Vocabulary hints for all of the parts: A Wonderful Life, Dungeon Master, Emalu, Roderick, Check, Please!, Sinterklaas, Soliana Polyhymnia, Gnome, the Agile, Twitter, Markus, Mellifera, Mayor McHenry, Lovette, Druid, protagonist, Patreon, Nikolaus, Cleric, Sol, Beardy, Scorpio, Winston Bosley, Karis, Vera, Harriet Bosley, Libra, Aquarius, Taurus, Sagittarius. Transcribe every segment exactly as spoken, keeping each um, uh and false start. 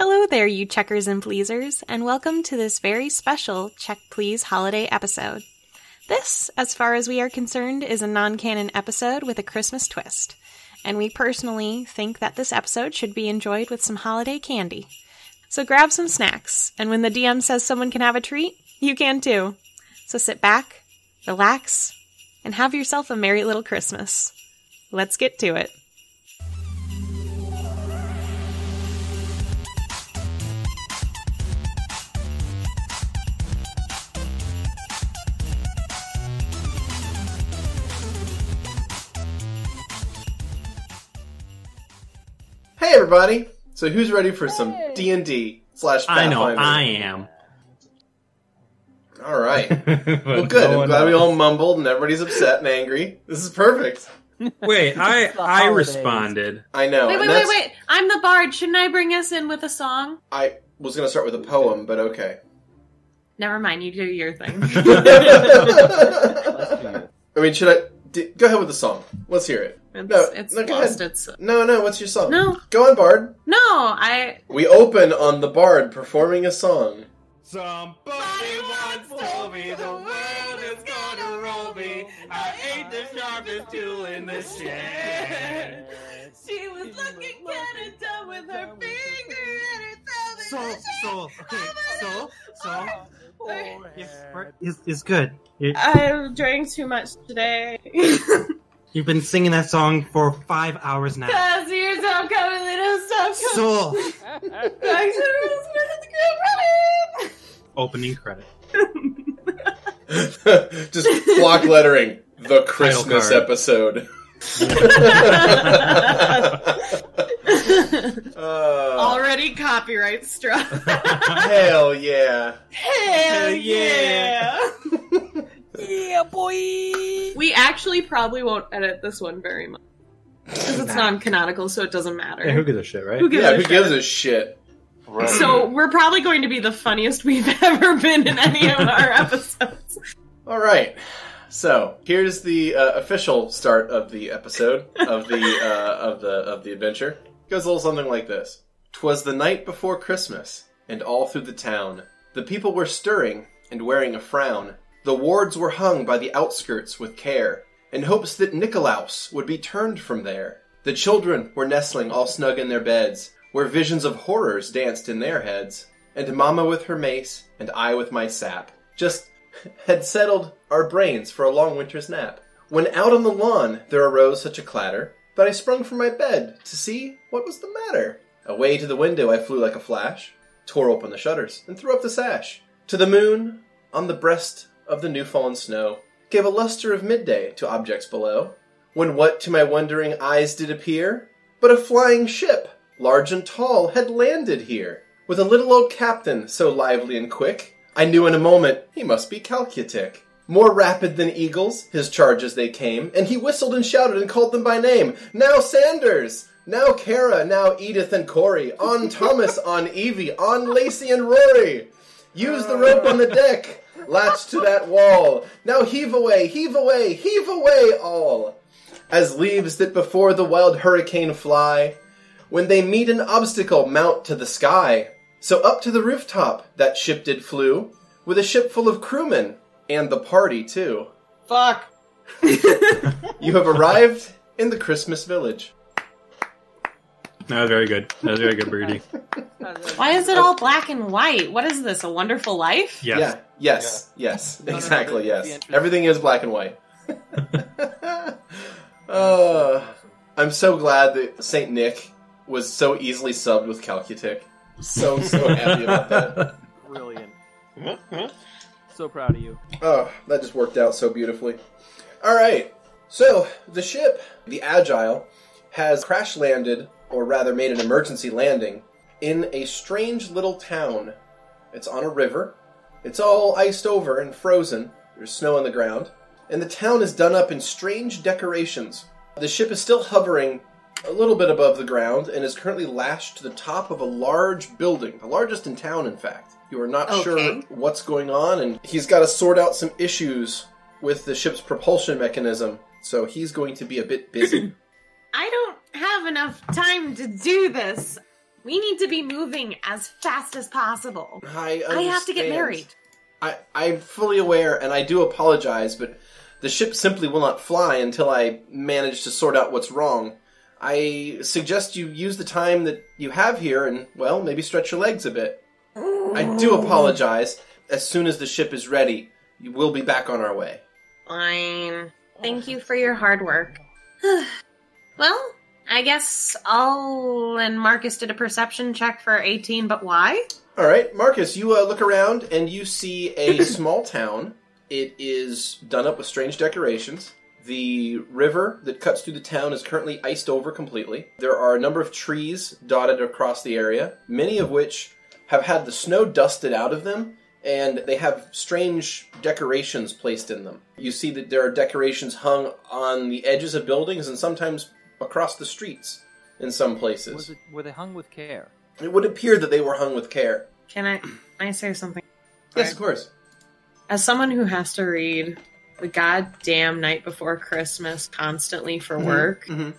Hello there, you checkers and pleasers, and welcome to this very special Check, Please! Holiday episode. This, as far as we are concerned, is a non-canon episode with a Christmas twist, and we personally think that this episode should be enjoyed with some holiday candy. So grab some snacks, and when the D M says someone can have a treat, you can too. So sit back, relax, and have yourself a merry little Christmas. Let's get to it. Hey everybody! So who's ready for some D and D slash Pathfinder? I know, I am. All right. Well, good. No I'm glad knows. We all mumbled and everybody's upset and angry. This is perfect. Wait, I I responded. I know. Wait, wait, wait, wait. I'm the bard. Shouldn't I bring us in with a song? I was going to start with a poem, but okay. Never mind. You do your thing. I mean, should I... D go ahead with the song. Let's hear it. It's, no, it's no, lost its... No, no, what's your song? No. Go on, Bard. No, I... We open on the Bard performing a song. Somebody once told me the world is gonna roll me. I ain't the sharpest tool in the shed. She was looking kinda dumb with her finger and her thumb in the shed. So, so, okay, so, so. Oh, it's, it's good. You're... I drank too much today. You've been singing that song for five hours now. Cause years don't come and they don't stop coming. So. Back to the rules with the group running. Opening credit. Just block lettering the Christmas episode. uh, Already copyright struck. Hell yeah. Hell yeah. Yeah, boy. We actually probably won't edit this one very much. Because it's non-canonical, so it doesn't matter. Yeah, who gives a shit, right? Who gives yeah, a who shit? gives a shit? Right. So we're probably going to be the funniest we've ever been in any of our episodes. All right. So here's the uh, official start of the episode of the uh, of the of the adventure. It goes a little something like this: "'Twas the night before Christmas, and all through the town, the people were stirring and wearing a frown. The wards were hung by the outskirts with care, in hopes that Nikolaus would be turned from there. The children were nestling all snug in their beds, where visions of horrors danced in their heads. And Mama with her mace, and I with my sap, just had settled our brains for a long winter's nap. When out on the lawn there arose such a clatter, that I sprung from my bed to see what was the matter. Away to the window I flew like a flash, tore open the shutters, and threw up the sash. To the moon, on the breast of the new-fallen snow, gave a luster of midday to objects below, when what to my wondering eyes did appear, but a flying ship, large and tall, had landed here, with a little old captain so lively and quick, I knew in a moment he must be Calcutic. More rapid than eagles, his charges they came, and he whistled and shouted and called them by name. Now Sanders! Now Kara! Now Edith and Corey! On Thomas! On Evie! On Lacey and Rory! Use the rope on the deck! Latch to that wall! Now heave away, heave away, heave away all! As leaves that before the wild hurricane fly, when they meet an obstacle, mount to the sky. So up to the rooftop that ship did flew, with a ship full of crewmen, and the party too. Fuck! You have arrived in the Christmas village. That was very good. That was very good, Beardy. Why is it all black and white? What is this, A Wonderful Life? Yes. Yeah. Yes, yeah. yes, exactly, yes. Everything is black and white. uh, I'm so glad that Saint Nick was so easily subbed with Calcutic. So, so happy about that. Brilliant. So proud of you. Oh, that just worked out so beautifully. All right, so the ship, the Agile, has crash-landed, or rather made an emergency landing, in a strange little town. It's on a river. It's all iced over and frozen. There's snow on the ground. And the town is done up in strange decorations. The ship is still hovering a little bit above the ground and is currently lashed to the top of a large building. The largest in town, in fact. You are not okay. sure what's going on, and he's got to sort out some issues with the ship's propulsion mechanism. So he's going to be a bit busy. I don't have enough time to do this. We need to be moving as fast as possible. I understand. I have to get married. I, I'm fully aware, and I do apologize, but the ship simply will not fly until I manage to sort out what's wrong. I suggest you use the time that you have here and, well, maybe stretch your legs a bit. Ooh. I do apologize. As soon as the ship is ready, you will be back on our way. Fine. Thank you for your hard work. Well, I guess I'll and Markus did a perception check for eighteen, but why? All right, Markus, you uh, look around and you see a small town. It is done up with strange decorations. The river that cuts through the town is currently iced over completely. There are a number of trees dotted across the area, many of which have had the snow dusted out of them, and they have strange decorations placed in them. You see that there are decorations hung on the edges of buildings and sometimes across the streets in some places. Was it, were they hung with care? It would appear that they were hung with care. Can I, I say something? Yes, right. Of course. As someone who has to read the goddamn night before Christmas constantly for work, mm-hmm.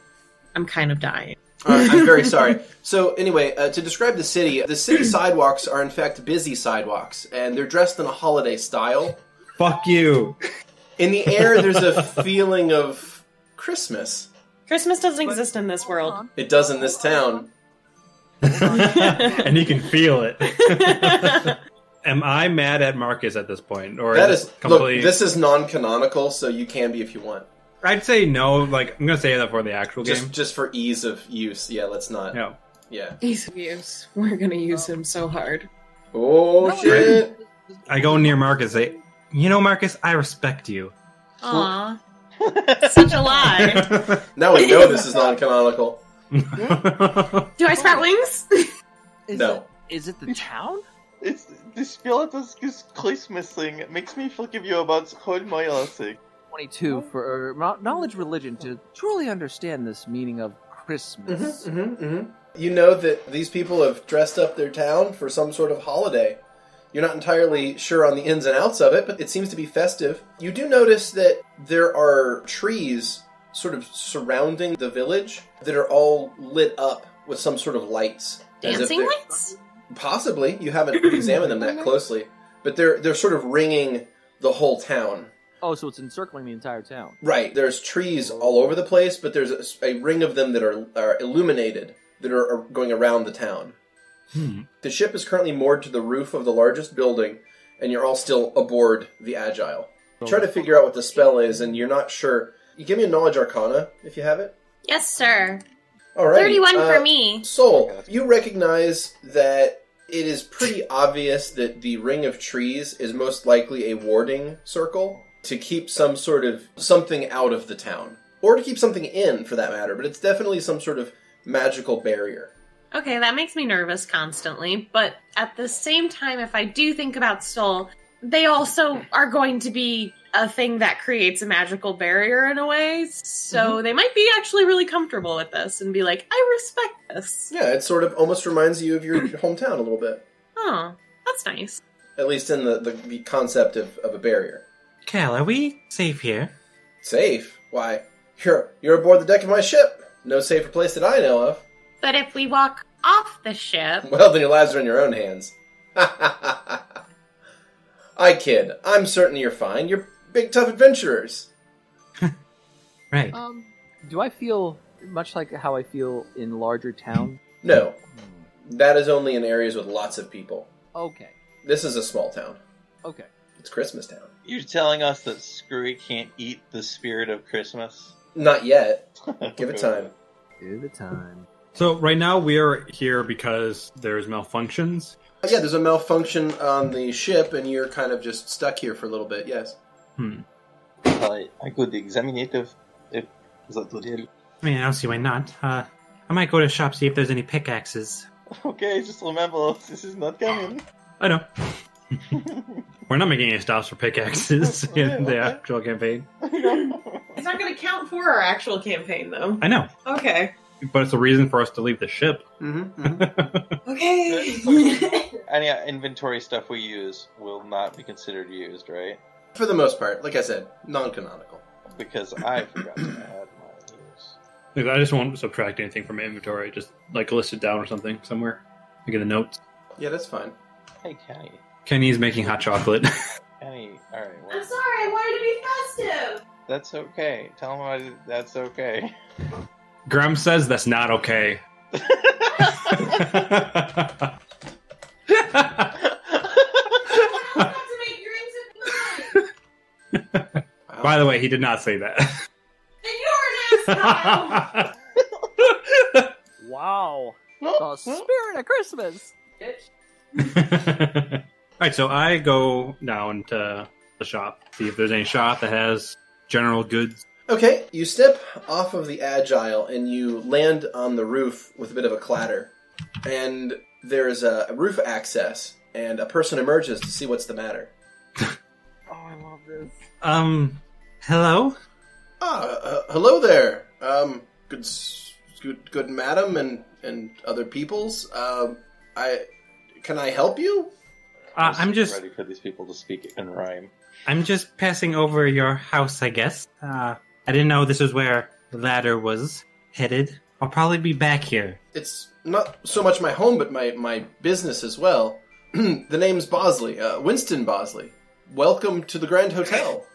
I'm kind of dying. uh, I'm very sorry. So anyway, uh, to describe the city, the city sidewalks are in fact busy sidewalks, and they're dressed in a holiday style. Fuck you. In the air, there's a feeling of Christmas. Christmas doesn't exist in this world. It does in this town. And you can feel it. Am I mad at Markus at this point? Or that is, is complete... Look, this is non-canonical, so you can be if you want. I'd say no, like, I'm going to say that for the actual just, game. Just for ease of use, yeah, let's not. No. Yeah. Ease of use. We're going to use him so hard. Oh, shit. I go near Markus and say, you know, Markus, I respect you. Aww. Such a lie. Now I know this is non-canonical. Do I sprout wings? Is no. It, is it the town? It's this Christmas thing. It makes me forgive you about twenty-two for uh, knowledge religion to truly understand this meaning of Christmas. Mm-hmm, mm-hmm, mm-hmm. You know that these people have dressed up their town for some sort of holiday. You're not entirely sure on the ins and outs of it, but it seems to be festive. You do notice that there are trees sort of surrounding the village that are all lit up with some sort of lights. Dancing lights? Possibly. You haven't examined them that closely. But they're they're sort of ringing the whole town. Oh, so it's encircling the entire town. Right. There's trees all over the place, but there's a, a ring of them that are, are illuminated, that are, are going around the town. Hmm. The ship is currently moored to the roof of the largest building, and you're all still aboard the Agile. You try to figure out what the spell is, and you're not sure. You give me a Knowledge Arcana, if you have it. Yes, sir. All right. thirty-one uh, for me. Soul, you recognize that it is pretty obvious that the ring of trees is most likely a warding circle to keep some sort of something out of the town. Or to keep something in, for that matter. But it's definitely some sort of magical barrier. Okay, that makes me nervous constantly. But at the same time, if I do think about Soul, they also are going to be a thing that creates a magical barrier in a way, so mm-hmm. they might be actually really comfortable with this and be like, I respect this. Yeah, it sort of almost reminds you of your hometown a little bit. Oh, that's nice. At least in the, the, the concept of, of a barrier. Cal, are we safe here? Safe? Why, you're, you're aboard the deck of my ship. No safer place that I know of. But if we walk off the ship... Well, then your lives are in your own hands. I kid. I'm certain you're fine. You're big, tough adventurers. Right. Um, do I feel much like how I feel in larger towns? No. That is only in areas with lots of people. Okay. This is a small town. Okay. It's Christmas town. You're telling us that Screwy can't eat the spirit of Christmas? Not yet. Give it time. Give it time. So right now we're here because there's malfunctions. Yeah, there's a malfunction on the ship, and you're kind of just stuck here for a little bit, yes. Hmm. Uh, I could examine it if, if that would help. I mean, I don't see why not. Uh, I might go to the shop, see if there's any pickaxes. Okay, just remember, this is not coming. I know. We're not making any stops for pickaxes okay, in the okay. actual campaign. It's not going to count for our actual campaign, though. I know. Okay. But it's a reason for us to leave the ship. Mm-hmm, mm-hmm. Okay. Any inventory stuff we use will not be considered used, right? For the most part, like I said, non-canonical. Because I forgot to add my use. Like, I just won't subtract anything from my inventory. Just, like, list it down or something somewhere. I get a note. Yeah, that's fine. Hey, Kenny. Kenny's making hot chocolate. Kenny, all right. Well. I'm sorry. I wanted to be festive. That's okay. Tell him I did, that's okay. Grum says that's not okay. By the way, he did not say that. And you're an asshole. Wow. The spirit of Christmas. All right, so I go down to the shop, see if there's any shop that has general goods. Okay, you step off of the Agile and you land on the roof with a bit of a clatter. And there is a roof access, and a person emerges to see what's the matter. Oh, I love this. Um, hello? Ah, uh, hello there. Um, good, good, good madam and, and other peoples. Um, uh, I... Can I help you? Uh, I'm just ready for these people to speak in rhyme. I'm just passing over your house, I guess. Uh, I didn't know this was where the ladder was headed. I'll probably be back here. It's not so much my home, but my, my business as well. The name's Bosley, uh, Winston Bosley. Welcome to the Grand Hotel.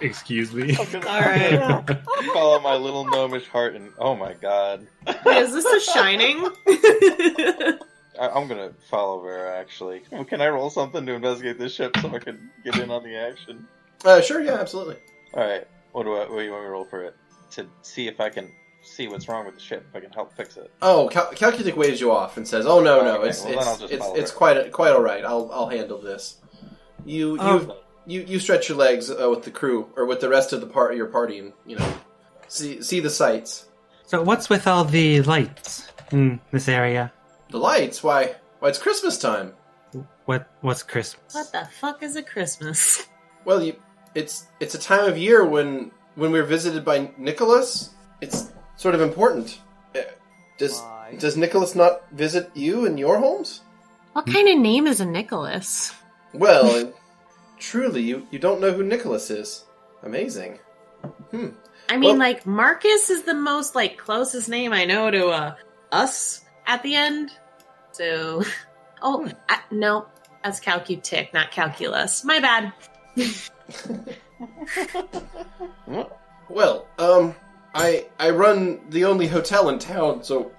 Excuse me. All right. Follow my little gnomish heart and oh my god. Wait, is this a Shining? I, I'm gonna follow Vera actually. Can I roll something to investigate this ship so I can get in on the action? Uh, sure. Yeah, absolutely. All right. What do I? What do you want me to roll for it? To see if I can see what's wrong with the ship. If I can help fix it. Oh, Cal- Calcutic waves you off and says, "Oh no, oh, no, okay. it's well, it's it's, it's quite a, quite all right. I'll I'll handle this. You you." Um, You you stretch your legs uh, with the crew, or with the rest of the part your party, and you know, see see the sights. So what's with all the lights in this area? The lights? Why? Why it's Christmas time. What? What's Christmas? What the fuck is a Christmas? Well, you, it's it's a time of year when when we're visited by Nikolaus. It's sort of important. Does Why? Does Nikolaus not visit you in your homes? What kind of name is a Nikolaus? Well. Truly, you, you don't know who Nikolaus is. Amazing. Hmm. I mean, well, like, Markus is the most, like, closest name I know to, uh, us at the end. So, oh, I, no, that's Calcutic, not Calculus. My bad. Well, um, I I run the only hotel in town, so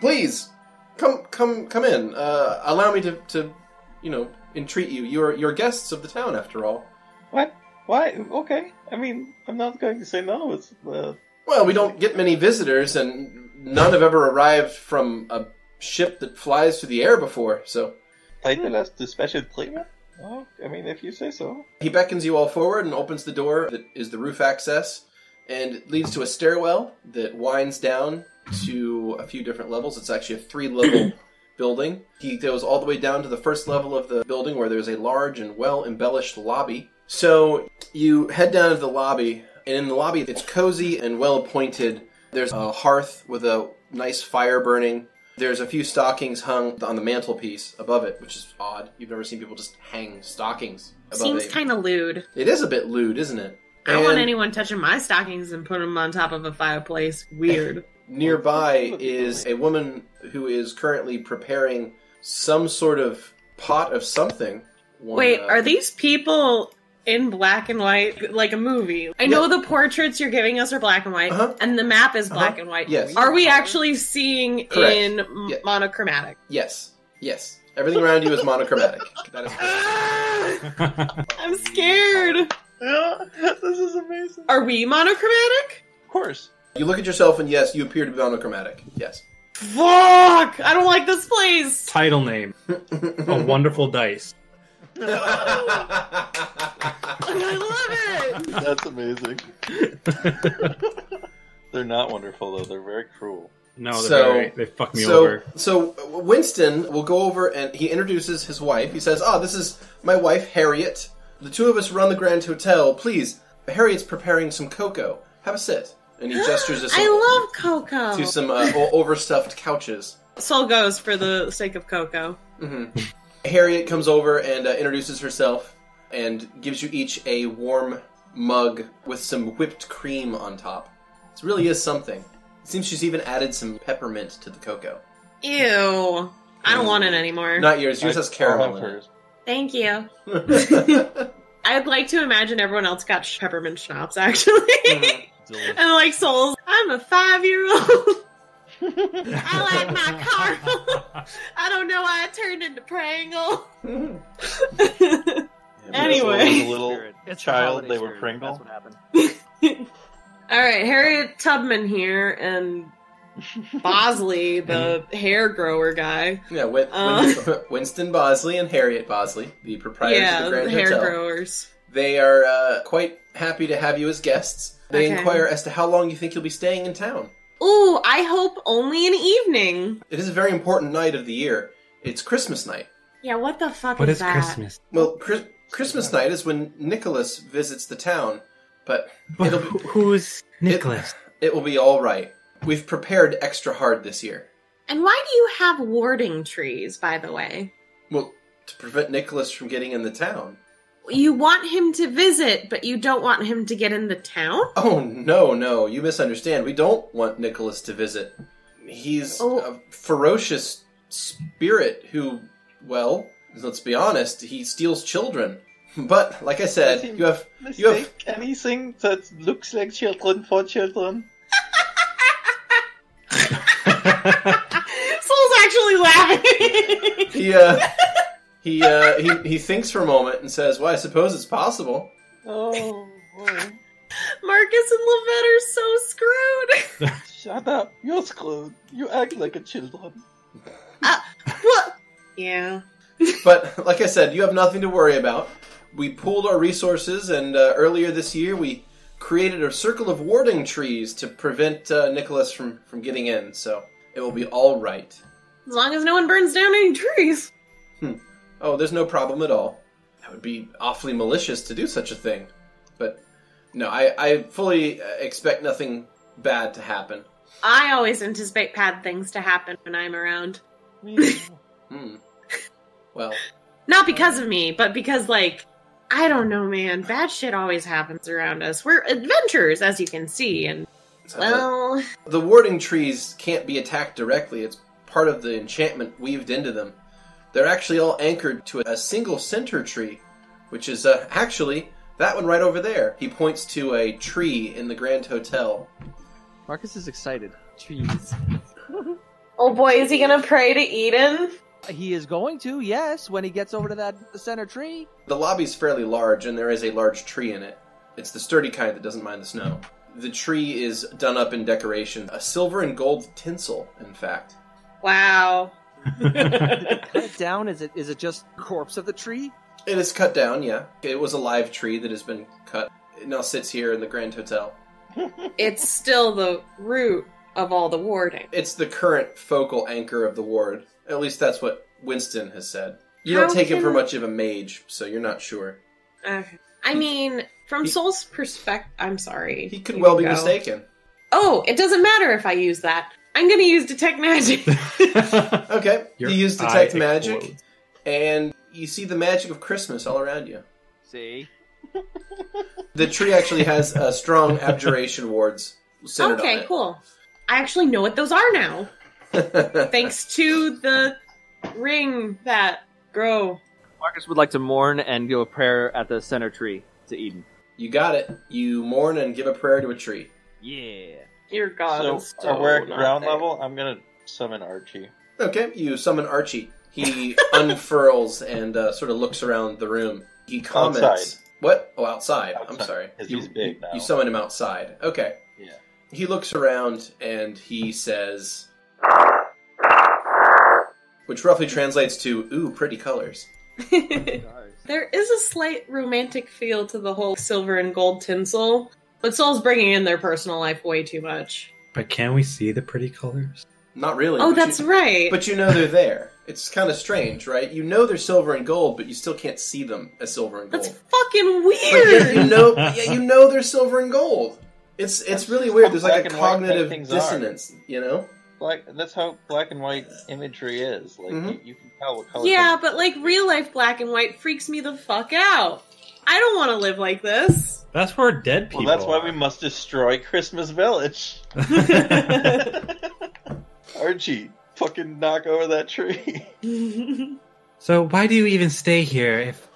please, come come come in. Uh, allow me to, to you know... entreat you. You're you're guests of the town, after all. What? Why? Okay. I mean, I'm not going to say no. It's uh... well, we don't get many visitors, and none have ever arrived from a ship that flies through the air before. So, Title to special treatment. Well, I mean, if you say so. He beckons you all forward and opens the door that is the roof access, and it leads to a stairwell that winds down to a few different levels. It's actually a three-level. building. He goes all the way down to the first level of the building where there's a large and well-embellished lobby. So you head down to the lobby, and in the lobby it's cozy and well-appointed. There's a hearth with a nice fire burning. There's a few stockings hung on the mantelpiece above it, which is odd. You've never seen people just hang stockings above it. Seems kind of lewd. It is a bit lewd, isn't it? I don't want anyone touching my stockings and putting them on top of a fireplace. Weird. Nearby is a woman who is currently preparing some sort of pot of something. One, Wait, uh, are these people in black and white, like a movie? I yeah. know the portraits you're giving us are black and white, uh-huh. and the map is black uh-huh. and white. Yes. Are we actually seeing Correct. in yeah. monochromatic? Yes. Yes. Everything around you is monochromatic. That is I'm scared. This is amazing. Are we monochromatic? Of course. You look at yourself, and yes, you appear to be monochromatic. Yes. Fuck! I don't like this place! Title name. A Wonderful Dice. I love it! That's amazing. They're not wonderful, though. They're very cruel. No, they're so, very... They fuck me so, over. So, Winston will go over, and he introduces his wife. He says, "Ah, oh, this is my wife, Harriet. The two of us run the Grand Hotel. Please, Harriet's preparing some cocoa. Have a sit." And he gestures to some, I love cocoa. To some uh, overstuffed couches. Soul goes for the sake of cocoa. Mm-hmm. Harriet comes over and uh, introduces herself and gives you each a warm mug with some whipped cream on top. It really is something. It seems she's even added some peppermint to the cocoa. Ew. I don't want it anymore. Not yours. Yours has caramel in it. Thank you. I'd like to imagine everyone else got sh- peppermint schnapps, actually. And like, Souls, I'm a five-year-old. I like my caramel. I don't know why I turned into Prangle. Yeah, anyway. A little it's child, the they were Pringle. That's what happened. All right, Harriet Tubman here, and Bosley, the hair grower guy. Yeah, Win- uh, Winston Bosley and Harriet Bosley, the proprietors yeah, of the Grand the Hotel. Yeah, hair growers. They are uh, quite happy to have you as guests. They okay. inquire as to how long you think you'll be staying in town. Ooh, I hope only an evening. It is a very important night of the year. It's Christmas night. Yeah, what the fuck what is, is that? What is Christmas? Well, Chris- Christmas night is when Nikolaus visits the town. But, but it'll be, who's Nicholas? It, it will be all right. We've prepared extra hard this year. And why do you have warding trees, by the way? Well, to prevent Nicholas from getting in the town. You want him to visit, but you don't want him to get in the town? Oh, no, no. You misunderstand. We don't want Nicholas to visit. He's oh. a ferocious spirit who, well, let's be honest, he steals children. But, like I said, you have... you have anything that looks like children for children. Soul's actually laughing. he, uh, he, uh, he, he thinks for a moment and says, well, I suppose it's possible. Oh, boy. Markus and Lovette are so screwed. Shut up. You're screwed. You act like a children. Uh, what? Yeah. But, like I said, you have nothing to worry about. We pooled our resources, and uh, earlier this year we created a circle of warding trees to prevent uh, Nicholas from, from getting in, so it will be all right. As long as no one burns down any trees. Hmm. Oh, there's no problem at all. That would be awfully malicious to do such a thing. But, no, I, I fully expect nothing bad to happen. I always anticipate bad things to happen when I'm around. Hmm. Well... Not because of me, but because, like, I don't know, man. Bad shit always happens around us. We're adventurers, as you can see, and, well... The warding trees can't be attacked directly. It's part of the enchantment weaved into them. They're actually all anchored to a single center tree, which is, uh, actually, that one right over there. He points to a tree in the Grand Hotel. Markus is excited. Trees. Oh, boy, is he gonna pray to Eden? He is going to, yes, when he gets over to that center tree. The lobby's fairly large, and there is a large tree in it. It's the sturdy kind that doesn't mind the snow. The tree is done up in decoration. A silver and gold tinsel, in fact. Wow. Cut down? Is it? Is it just corpse of the tree? It is cut down, yeah. It was a live tree that has been cut. It now sits here in the Grand Hotel. It's still the root of all the warding. It's the current focal anchor of the ward. At least that's what Winston has said. You How don't take can... him for much of a mage, so you're not sure. Uh, I mean, from he, Soul's perspective... I'm sorry. He could Here well we be go. mistaken. Oh, it doesn't matter if I use that. I'm going to use Detect Magic. Okay, Your you use Detect Magic, explodes. And you see the magic of Christmas all around you. See? The tree actually has uh, strong abjuration wards centered okay, on it. Okay, cool. I actually know what those are now. Thanks to the ring that grow. Markus would like to mourn and give a prayer at the center tree to Eden. You got it. You mourn and give a prayer to a tree. Yeah. Dear God. So, so we're at ground there. level. I'm going to summon Archie. Okay, you summon Archie. He unfurls and uh, sort of looks around the room. He comments. Outside. What? Oh, outside. outside. I'm sorry. You, he's big now. You summon him outside. Okay. Yeah. He looks around and he says... Which roughly translates to, ooh, pretty colors. There is a slight romantic feel to the whole silver and gold tinsel, but Soul's bringing in their personal life way too much. But can we see the pretty colors? Not really. Oh, that's you, right. But you know they're there. It's kind of strange, right? You know they're silver and gold, but you still can't see them as silver and gold. That's fucking weird! But you know, yeah, you know they're silver and gold. It's, it's really weird. There's like a cognitive dissonance, you know? Black, that's how black and white imagery is. Like, mm-hmm. you, you can tell what color... Yeah, but, like, real-life black and white freaks me the fuck out. I don't want to live like this. That's where dead people well, that's why are. We must destroy Christmas Village. Archie, fucking knock over that tree. So why do you even stay here if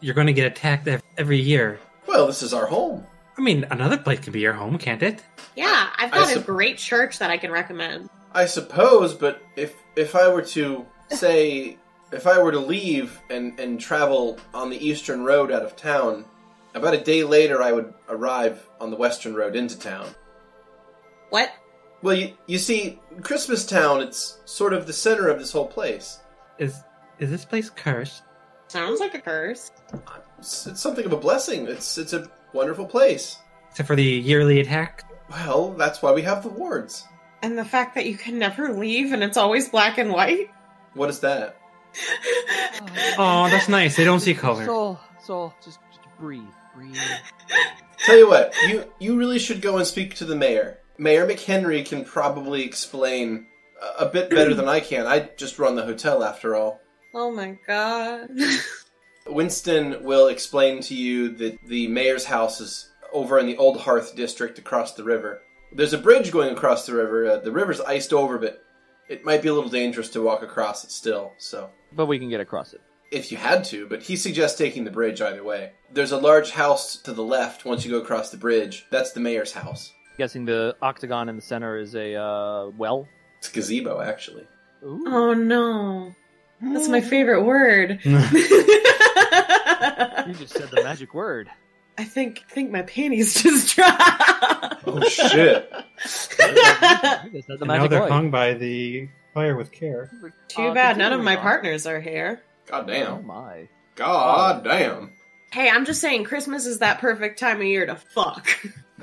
you're going to get attacked every year? Well, this is our home. I mean, another place could be your home, can't it? Yeah, I've got su- a great church that I can recommend. I suppose, but if if I were to, say, if I were to leave and, and travel on the eastern road out of town, about a day later I would arrive on the western road into town. What? Well, you, you see, Christmas Town, it's sort of the center of this whole place. Is is this place cursed? Sounds like a curse. It's, it's something of a blessing. It's it's a wonderful place. Except for the yearly attack? Well, that's why we have the wards. And the fact that you can never leave and it's always black and white? What is that? Oh, that's nice. They don't see color. Soul, soul, just, just breathe, breathe. Tell you what, you, you really should go and speak to the mayor. Mayor McHenry can probably explain a, a bit better than I can. I just run the hotel after all. Oh my god. Winston will explain to you that the mayor's house is over in the Old Hearth district across the river. There's a bridge going across the river. Uh, the river's iced over, but it might be a little dangerous to walk across it still, so... But we can get across it. If you had to, but he suggests taking the bridge either way. There's a large house to the left once you go across the bridge. That's the mayor's house. I'm guessing the octagon in the center is a, uh, well? It's gazebo, actually. Ooh. Oh, no. That's my favorite word. You just said the magic word. I think think my panties just dropped. Oh, shit. The now they're hung by the fire with care. Too uh, bad none of my on. partners are here. God damn. Oh, my. God damn. Hey, I'm just saying Christmas is that perfect time of year to fuck.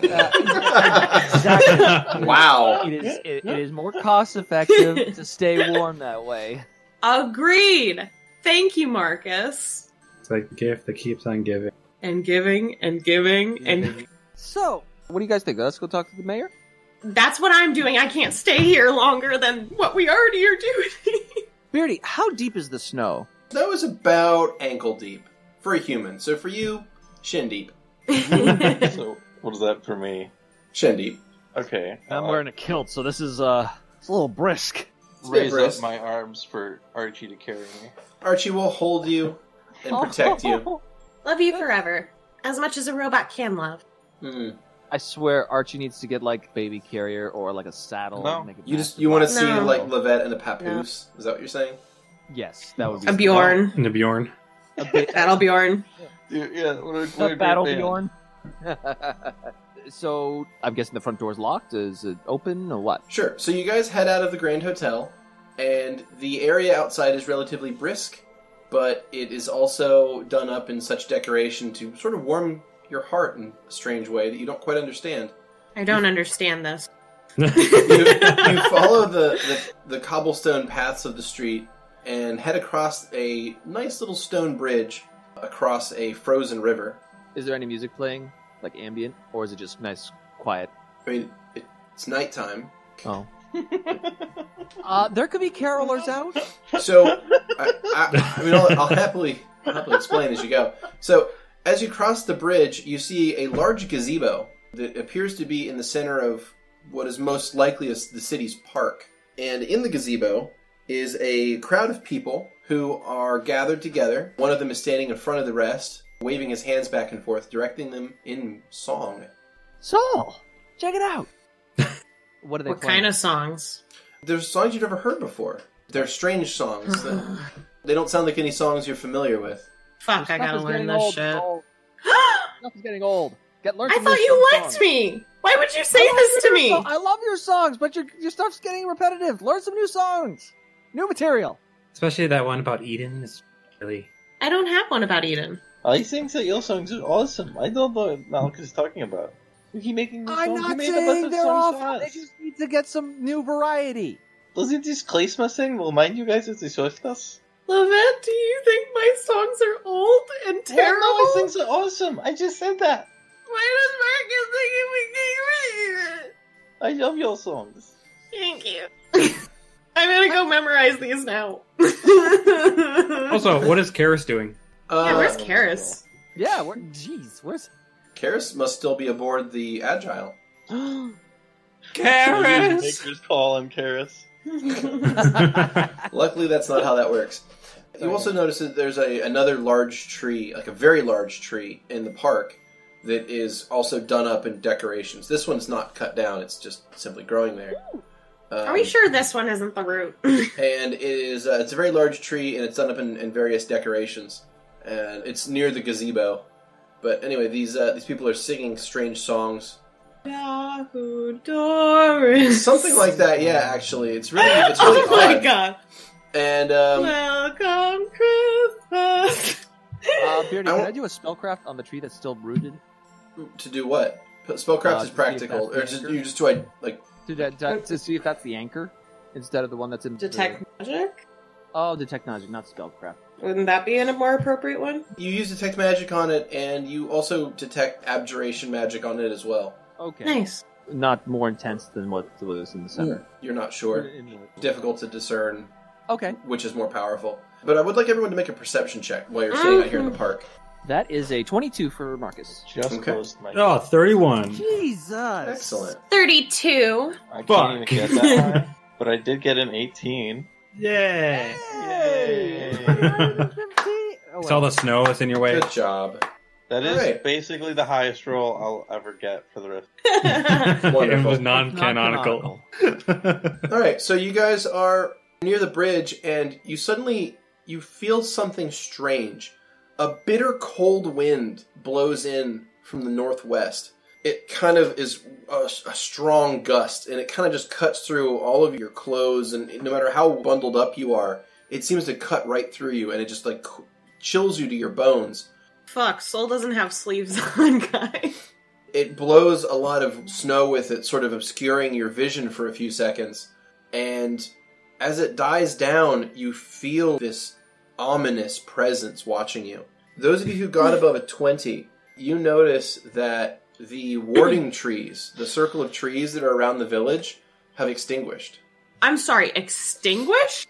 Uh, exactly. Wow. It is, it, it is more cost effective to stay warm that way. Agreed. Thank you, Markus. It's like the gift that keeps on giving. And giving, and giving, and... So, what do you guys think? Let's go talk to the mayor? That's what I'm doing. I can't stay here longer than what we already are doing. Beardy, how deep is the snow? That was about ankle deep for a human. So for you, shin deep. So, what is that for me? Shin deep. Okay. I'm uh, wearing a kilt, so this is uh, it's a little brisk. Raise brisk. up my arms for Archie to carry me. Archie will hold you and protect you. Love you forever. As much as a robot can love. Mm. I swear Archie needs to get, like, baby carrier or, like, a saddle. No. And make it you just you want to see, no. like, Lovette and the Papoose? No. Is that what you're saying? Yes. That would be... A Bjorn. And a Bjorn. A ba- Battle Bjorn. Yeah. yeah what a, what a, a Battle band. Bjorn. So, I'm guessing the front door's locked. Is it open or what? Sure. So you guys head out of the Grand Hotel, and the area outside is relatively brisk. But it is also done up in such decoration to sort of warm your heart in a strange way that you don't quite understand. I don't you, understand this. you, you follow the, the, the cobblestone paths of the street and head across a nice little stone bridge across a frozen river. Is there any music playing, like ambient, or is it just nice, quiet? I mean, it, it's nighttime. Oh. Uh, there could be carolers out. So, I, I, I mean, I'll, I'll happily, happily explain as you go. So, as you cross the bridge, you see a large gazebo that appears to be in the center of what is most likely is the city's park. And in the gazebo is a crowd of people who are gathered together. One of them is standing in front of the rest, waving his hands back and forth, directing them in song. So, check it out. What are they? What playing? Kind of songs? There's songs you've never heard before. They're strange songs. that, they don't sound like any songs you're familiar with. Fuck, I gotta learn this old, shit. Stuff is getting old. Get learned. I thought you liked songs. me. Why would you say this to me? So- I love your songs, but your your stuff's getting repetitive. Learn some new songs, new material. Especially that one about Eden is really. I don't have one about Eden. I think that your songs are awesome. I don't know what Malcolm is talking about. Is he making new I'm songs? not he saying they're awful. They just need to get some new variety. Doesn't this Christmas thing remind you guys of the Christmas? Lovette, do you think my songs are old and terrible? Well, no, my songs are awesome. I just said that. Why does Markus think we can I love your songs. Thank you. I'm gonna go memorize these now. Also, what is Karis doing? Uh, yeah, where's Karis? Yeah, where, jeez, where's... Karis must still be aboard the Agile. Karis! Maker's call on Karis. Luckily, that's not how that works. You also notice that there's a another large tree, like a very large tree, in the park that is also done up in decorations. This one's not cut down, it's just simply growing there. Um, Are we sure this one isn't the root? And it is, uh, it's a very large tree, and it's done up in, in various decorations. And it's near the gazebo. But anyway, these uh, these people are singing strange songs. Yahoo Doris. Something like that, yeah, actually. It's really, it's really oh my odd. God. And, um... Welcome Christmas! uh, Beardy, I can I do a spellcraft on the tree that's still rooted? To do what? Spellcraft uh, is practical. Or just, you just do, I, like... To, de de to see if that's the anchor, instead of the one that's in... Detect the... magic? Oh, detect magic, not spellcraft. Wouldn't that be a more appropriate one? You use detect magic on it, and you also detect abjuration magic on it as well. Okay. Nice. Not more intense than what was in the center. Mm. You're not sure. In, in Difficult to discern. Okay. Which is more powerful. But I would like everyone to make a perception check while you're sitting mm-hmm. out here in the park. That is a twenty-two for Markus. Just okay. closed my... Oh, thirty-one. Jesus. Excellent. thirty-two. I Fuck. can't even get that high, but I did get an eighteen. Yay! Yay! Yay. It's all the snow that's in your way. Good job. That is right. basically the highest roll I'll ever get for the rest. It was non-canonical. All right, so you guys are near the bridge, and you suddenly you feel something strange. A bitter cold wind blows in from the northwest. It kind of is a, a strong gust, and it kind of just cuts through all of your clothes, and no matter how bundled up you are, it seems to cut right through you, and it just like chills you to your bones. Fuck, Sol doesn't have sleeves on, guys. It blows a lot of snow with it, sort of obscuring your vision for a few seconds. And as it dies down, you feel this ominous presence watching you. Those of you who got above a twenty, you notice that the warding trees, the circle of trees that are around the village, have extinguished. I'm sorry, extinguished?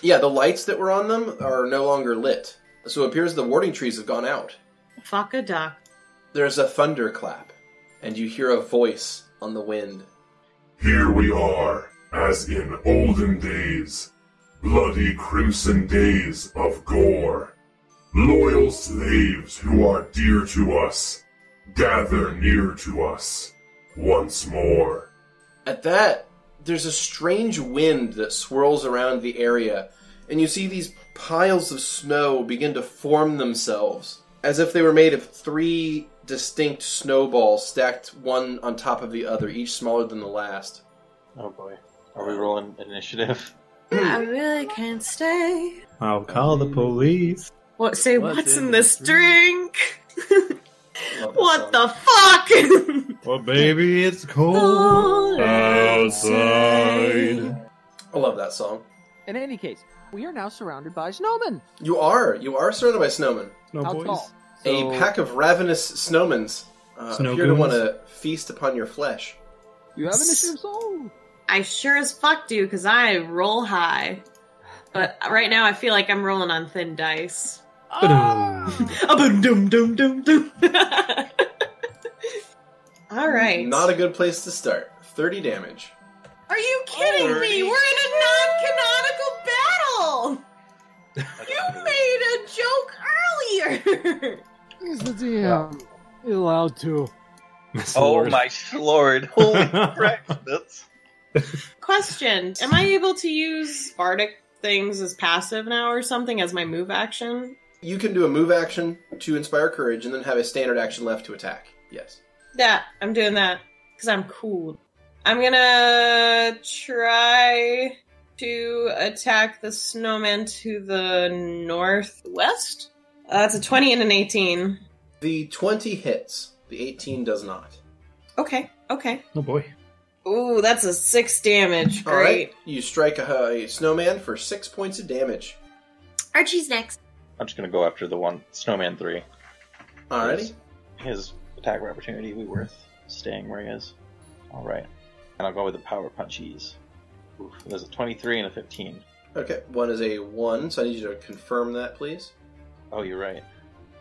Yeah, the lights that were on them are no longer lit. So it appears the warding trees have gone out. Fuck a duck. There's a thunderclap, and you hear a voice on the wind. Here we are, as in olden days, bloody crimson days of gore. Loyal slaves who are dear to us, gather near to us once more. At that, there's a strange wind that swirls around the area, and you see these piles of snow begin to form themselves, as if they were made of three distinct snowballs stacked one on top of the other, each smaller than the last. Oh boy. Are we rolling initiative? I really can't stay. I'll call the police. What? Say, what's, what's in, in this drink? drink? What the fuck? Well, baby, it's cold outside. I love that song. In any case, we are now surrounded by snowmen. You are. You are surrounded by snowmen. Snow How boys. Tall? So... A pack of ravenous snowmen uh, Snow appear goons. to want to feast upon your flesh. You have an issue of soul. I sure as fuck do, because I roll high. But right now I feel like I'm rolling on thin dice. Ba-dum. Ah! All right. Not a good place to start. thirty damage. Are you kidding thirty. me? We're in a non-canonical battle! You made a joke earlier! Is the D M allowed to? Oh my lord. Holy crap. That's... Question. Am I able to use bardic things as passive now or something as my move action? You can do a move action to inspire courage and then have a standard action left to attack. Yes. That. I'm doing that. Because I'm cool. I'm gonna try to attack the snowman to the northwest. Uh, that's a twenty and an eighteen. The twenty hits. The eighteen does not. Okay. Okay. Oh boy. Ooh, that's a six damage. Great. All right. You strike a, a snowman for six points of damage. Archie's next. I'm just going to go after the one, Snowman three. Alrighty. His, his attack of opportunity will be worth staying where he is. Alright. And I'll go with the power punchies. Oof, there's a twenty-three and a fifteen. Okay, one is a one, so I need you to confirm that, please. Oh, you're right.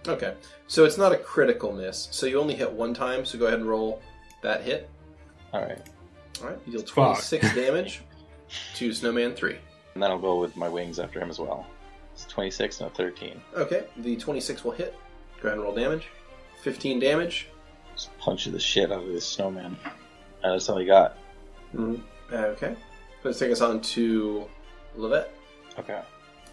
Okay, so it's not a critical miss. So you only hit one time, so go ahead and roll that hit. All right. All right, you deal twenty-six Fuck. damage to Snowman three. And then I'll go with my wings after him as well. It's twenty-six and a thirteen. Okay, the twenty-six will hit. Go ahead and roll damage. fifteen damage. Just punch the shit out of this snowman. Uh, that's all he got. Mm-hmm. Okay. Let's take us on to Lovette. Okay.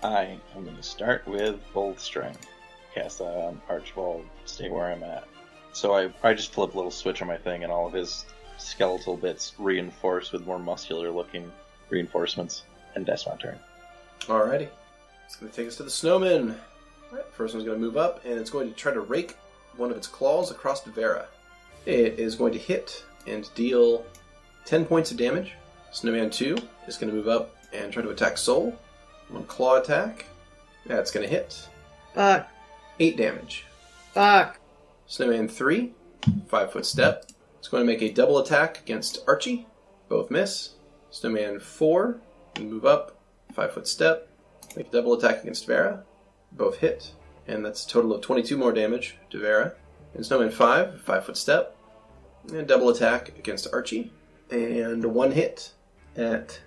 I am going to start with Bold Strength. Cast um, Archibald, stay where I'm at. So I, I just flip a little switch on my thing, and all of his skeletal bits reinforce with more muscular-looking reinforcements. And that's my turn. Alrighty. It's going to take us to the snowman. All right, first one's going to move up, and it's going to try to rake one of its claws across Vera. It is going to hit and deal ten points of damage. Snowman two is going to move up and try to attack Soul. One claw attack. That's going to hit. Fuck. eight damage. Fuck. Snowman three, five-foot step. It's going to make a double attack against Archie. Both miss. Snowman four, move up, five-foot step. Make a double attack against Vera. Both hit. And that's a total of twenty-two more damage to Vera. And Snowman five, five-foot step. And double attack against Archie. And one hit at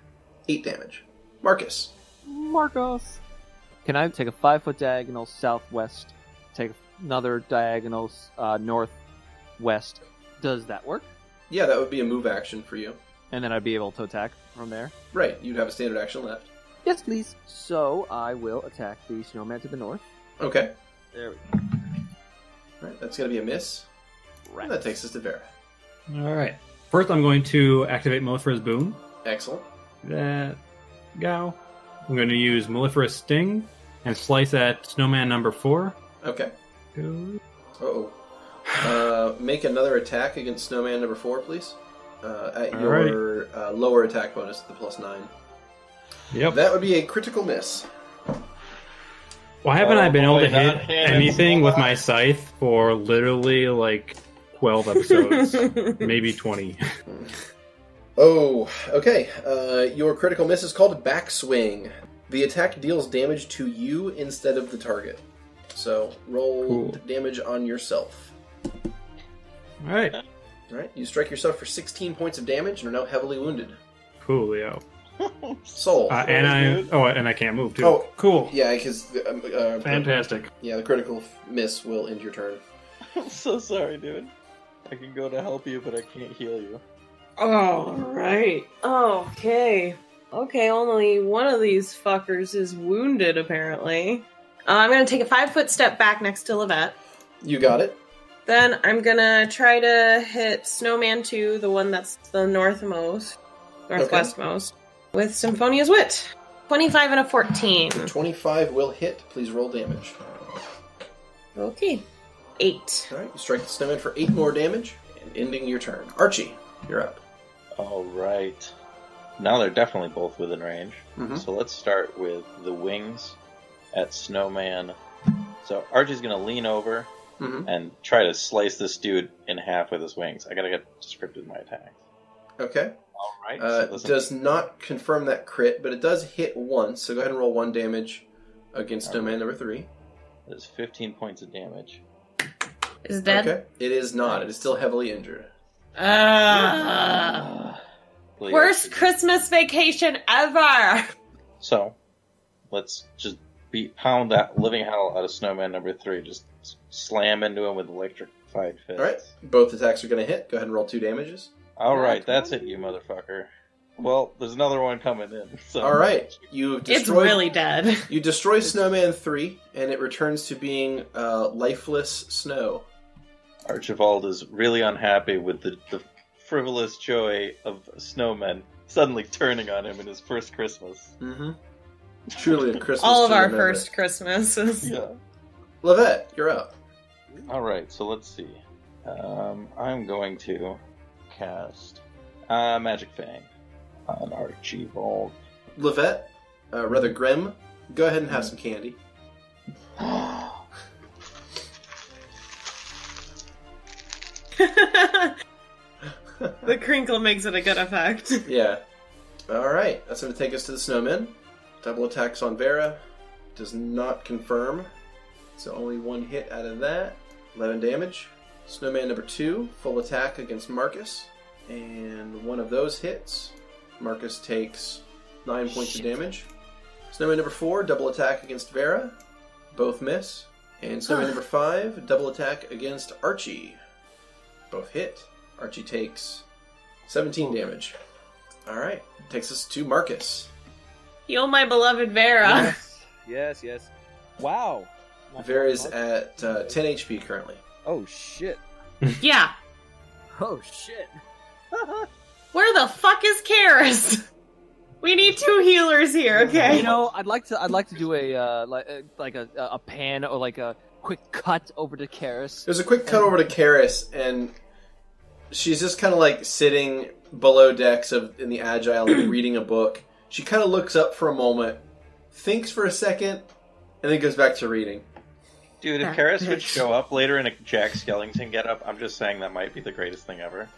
eight damage. Markus. Markus. Can I take a five-foot diagonal southwest, take another diagonal uh, northwest? Does that work? Yeah, that would be a move action for you. And then I'd be able to attack from there? Right, you'd have a standard action left. Yes, please. So I will attack the snowman to the north. Okay. There we go. All right, that's going to be a miss. Right. And that takes us to Vera. All right. First, I'm going to activate Mellifera's Boom. Excellent. That go. I'm going to use Mellifera's Sting and slice at snowman number four. Okay. Two. Uh-oh. Uh, make another attack against snowman number four, please. Uh, at All your right. uh, lower attack bonus at the plus nine. Yep. That would be a critical miss. Why haven't oh, I been able to hit anything with my scythe for literally like twelve episodes? Maybe twenty. Oh, okay. Uh, your critical miss is called Backswing. The attack deals damage to you instead of the target. So roll cool. damage on yourself. All right. All right. You strike yourself for sixteen points of damage and are now heavily wounded. Coolio. Soul. Uh, and I oh, and I can't move too. Oh, cool. Yeah, because uh, fantastic. Yeah, the critical miss will end your turn. I'm so sorry, dude. I can go to help you, but I can't heal you. All right. Okay. Okay. Only one of these fuckers is wounded, apparently. Uh, I'm gonna take a five-foot step back next to Lovette. You got it. Then I'm gonna try to hit Snowman two, the one that's the northmost, northwestmost. Okay. With Symphonia's Wit. twenty-five and a fourteen. twenty-five will hit. Please roll damage. Okay. eight. All right, you strike the snowman for eight more damage, and ending your turn. Archie, you're up. All right. Now they're definitely both within range. Mm-hmm. So let's start with the wings at Snowman. So Archie's going to lean over mm-hmm. and try to slice this dude in half with his wings. I got to get descriptive in my attack. Okay. All right. Uh, so does not confirm that crit, but it does hit once. So go ahead and roll one damage against okay. Snowman number three. That's fifteen points of damage. Is it dead? Okay. It is not. It is still heavily injured. Uh, uh, worst Christmas vacation ever. So let's just beat pound that living hell out of Snowman number three. Just slam into him with electrified fists. All right. Both attacks are going to hit. Go ahead and roll two damages. All right, that's it, you motherfucker. Well, there's another one coming in. So. All right, you've destroyed. It's really dead. You destroy Snowman three, and it returns to being uh, lifeless snow. Archibald is really unhappy with the, the frivolous joy of snowmen suddenly turning on him in his first Christmas. Mm-hmm. Truly a Christmas. All of our remember. First Christmases. Yeah. Lovette, you're up. All right, so let's see. Um, I'm going to. Cast uh, Magic Fang on Archibald. Lovette, uh, rather Grim, go ahead and have some candy. The crinkle makes it a good effect. Yeah. Alright, that's going to take us to the snowmen. Double attacks on Vera. Does not confirm. So only one hit out of that. eleven damage. Snowman number two, full attack against Markus. And one of those hits. Markus takes nine points Shit. of damage. Snowman number four, double attack against Vera. Both miss. And snowman number five, double attack against Archie. Both hit. Archie takes seventeen damage. Alright. Takes us to Markus. Heal my beloved Vera. Yes, yes, yes. Wow. Vera's at uh, ten H P currently. Oh, shit. Yeah. Oh, shit. Where the fuck is Karis? We need two healers here, okay? You know, I'd like to I'd like to do a uh, like like a a pan or like a quick cut over to Karis. There's a quick cut and... over to Karis, and she's just kind of like sitting below decks of in the Agile like reading a book. She kind of looks up for a moment, thinks for a second, and then goes back to reading. Dude, if Karis would show up later in a Jack Skellington getup, I'm just saying that might be the greatest thing ever.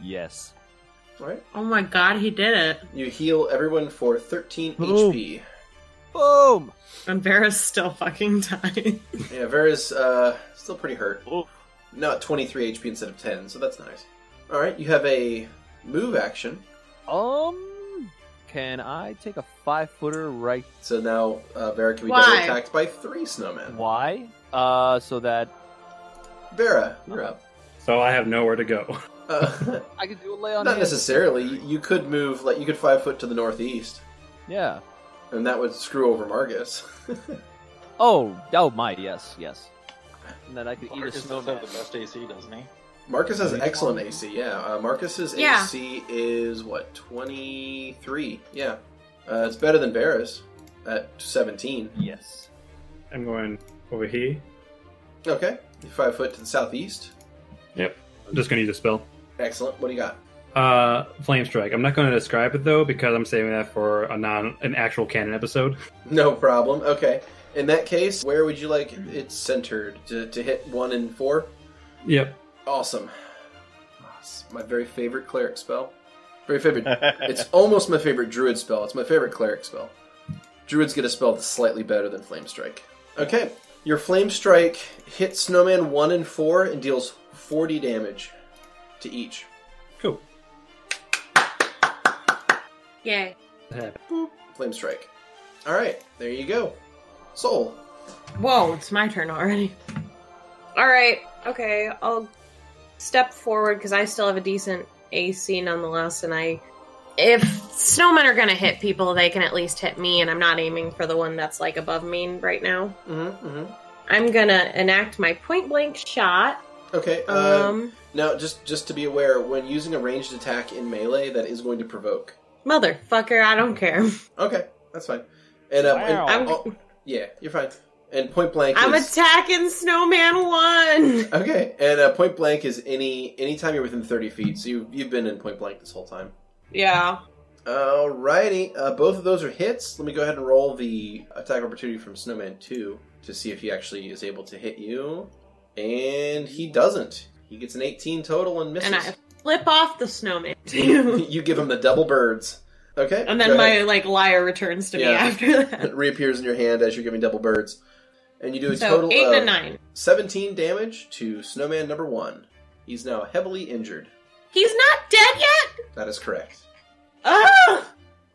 Yes. Right? Oh my god, he did it. You heal everyone for thirteen Boom. H P. Boom! And Vera's still fucking dying. Yeah, Vera's uh, still pretty hurt. Oof. Not twenty-three H P instead of ten, so that's nice. Alright, you have a move action. Um, can I take a five-footer right... So now uh, Vera can be Why? double attacked by three snowmen. Why? Uh, so that... Vera, you're oh. up. So I have nowhere to go. Uh, I could do a lay on. Not hand. necessarily. You could move, like you could five foot to the northeast. Yeah, and that would screw over Markus. oh, oh my, yes, yes. And then I could Markus eat a snowman. Markus has the best A C, doesn't he? Markus has excellent A C. Yeah, uh, Markus's yeah. A C is what twenty-three. Yeah, uh, it's better than Vera's at seventeen. Yes, I'm going over here. Okay, five foot to the southeast. Yep, I'm just going to use a spell. Excellent. What do you got? Uh, Flame Strike. I'm not going to describe it, though, because I'm saving that for a non, an actual canon episode. No problem. Okay. In that case, where would you like it centered? To, to hit one and four? Yep. Awesome. It's my very favorite cleric spell. Very favorite. It's almost my favorite druid spell. It's my favorite cleric spell. Druids get a spell that's slightly better than Flame Strike. Okay. Your Flame Strike hits Snowman one and four and deals forty damage to each. Cool. Yay. Boop. Flame Strike. Alright, there you go. Soul. Whoa, it's my turn already. Alright, okay, I'll step forward because I still have a decent A C nonetheless, and I... If snowmen are going to hit people, they can at least hit me, and I'm not aiming for the one that's, like, above me right now. Mm-hmm, mm-hmm. I'm going to enact my point-blank shot. Okay. Uh, um, now, just just to be aware, when using a ranged attack in melee, that is going to provoke. Motherfucker, I don't care. Okay, that's fine. And, um, wow. and oh, yeah, you're fine. And point blank. I'm is, attacking Snowman One. Okay, and uh, point blank is any anytime you're within thirty feet. So you you've been in point blank this whole time. Yeah. Alrighty, uh, both of those are hits. Let me go ahead and roll the attack opportunity from Snowman Two to see if he actually is able to hit you. And he doesn't. He gets an eighteen total and misses. And I flip off the snowman, too. You give him the double birds. Okay. And then my, like, liar returns to yeah. me after that. It reappears in your hand as you're giving double birds. And you do a so total eight of and nine. seventeen damage to snowman number one. He's now heavily injured. He's not dead yet? That is correct. Oh!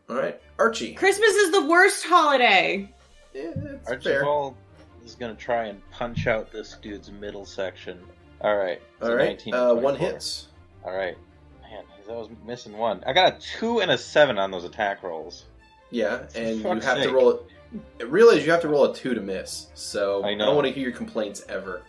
All right. Archie. Christmas is the worst holiday. Yeah, that's Archie fair. Ball. Is going to try and punch out this dude's middle section. All right. All right. Uh, one hits. All right. Man, I was missing one. I got a two and a seven on those attack rolls. Yeah, That's and you have sake. to roll. A, realize you have to roll a two to miss. So I, I don't want to hear your complaints ever.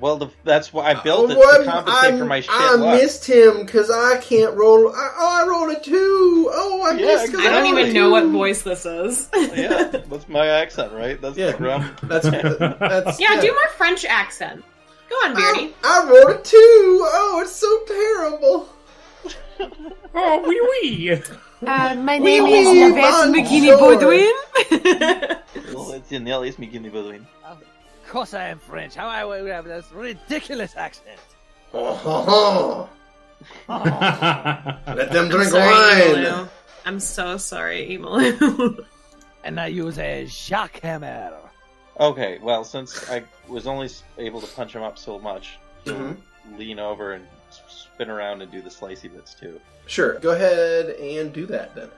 Well, the, that's why I built it uh, to compensate I'm, for my shit I luck. missed him because I can't roll. I, oh, I rolled a two. Oh, I yeah, missed. Exactly. I don't even know what voice this is. Yeah, that's my accent, right? That's yeah. the that's, that's yeah, yeah. Do my French accent. Go on, Beardy. I, I rolled a two. Oh, it's so terrible. Oh, oui, oui. Uh, my oui, name oui, is Lovette McKinney Baudouin. Well, it's in the least McKinney Baudouin. Of course I am French. How I would have this ridiculous accent. Oh, ho, ho. Oh. Let them drink I'm sorry, wine. Emalu. I'm so sorry, Emalu. And I use a shock hammer. Okay, well, since I was only able to punch him up so much, mm-hmm. lean over and spin around and do the slicey bits too. Sure, go ahead and do that then.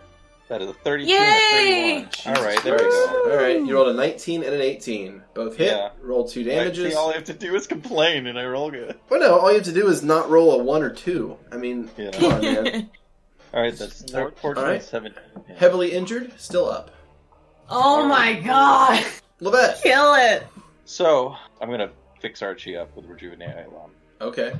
That is a thirty-two Yay! And a thirty-one. Alright, there Woo! We go. Alright, you rolled a nineteen and an eighteen. Both hit, yeah. Roll two damages. See, all I have to do is complain and I roll good. Well, no, all you have to do is not roll a one or two. I mean, yeah. Come on, man. Alright, that's fourteen and seventeen. Yeah. Heavily injured, still up. Oh right. My god! Lovette! Kill it! So, I'm gonna fix Archie up with Rejuvenate Eidolon. Okay.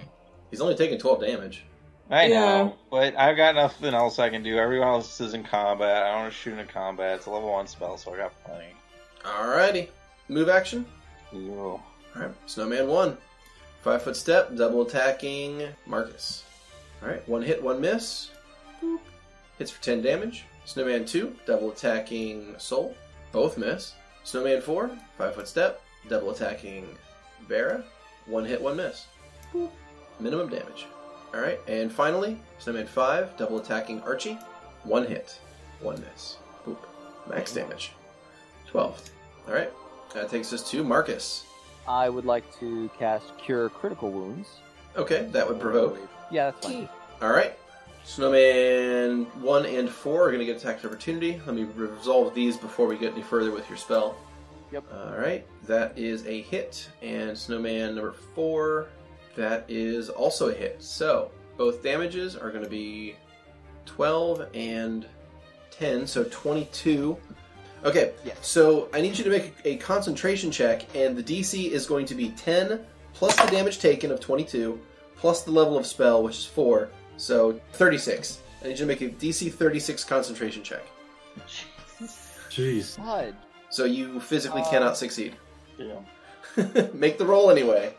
He's only taking twelve damage. I know, yeah. But I've got nothing else I can do. Everyone else is in combat. I don't want to shoot in combat. It's a level one spell, so I got plenty. Alrighty. Move action? Yo. Alright, Snowman one. Five foot step, double attacking Markus. Alright, one hit, one miss. Boop. Hits for ten damage. Snowman two, double attacking Soul. Both miss. Snowman four, five foot step, double attacking Vera. One hit, one miss. Boop. Minimum damage. Alright, and finally, Snowman five, double attacking Archie. One hit, one miss. Boop. Max damage. twelve. Alright, that takes us to Markus. I would like to cast Cure Critical Wounds. Okay, that would provoke. Yeah, that's fine. Alright, Snowman one and four are going to get attacked opportunity. Let me resolve these before we get any further with your spell. Yep. Alright, that is a hit. And Snowman number four... That is also a hit. So, both damages are going to be twelve and ten, so twenty-two. Okay, yeah. So I need you to make a concentration check, and the D C is going to be ten plus the damage taken of twenty-two, plus the level of spell, which is four, so thirty-six. I need you to make a D C thirty-six concentration check. Jeez. God. So you physically uh, cannot succeed. Yeah. Make the roll anyway.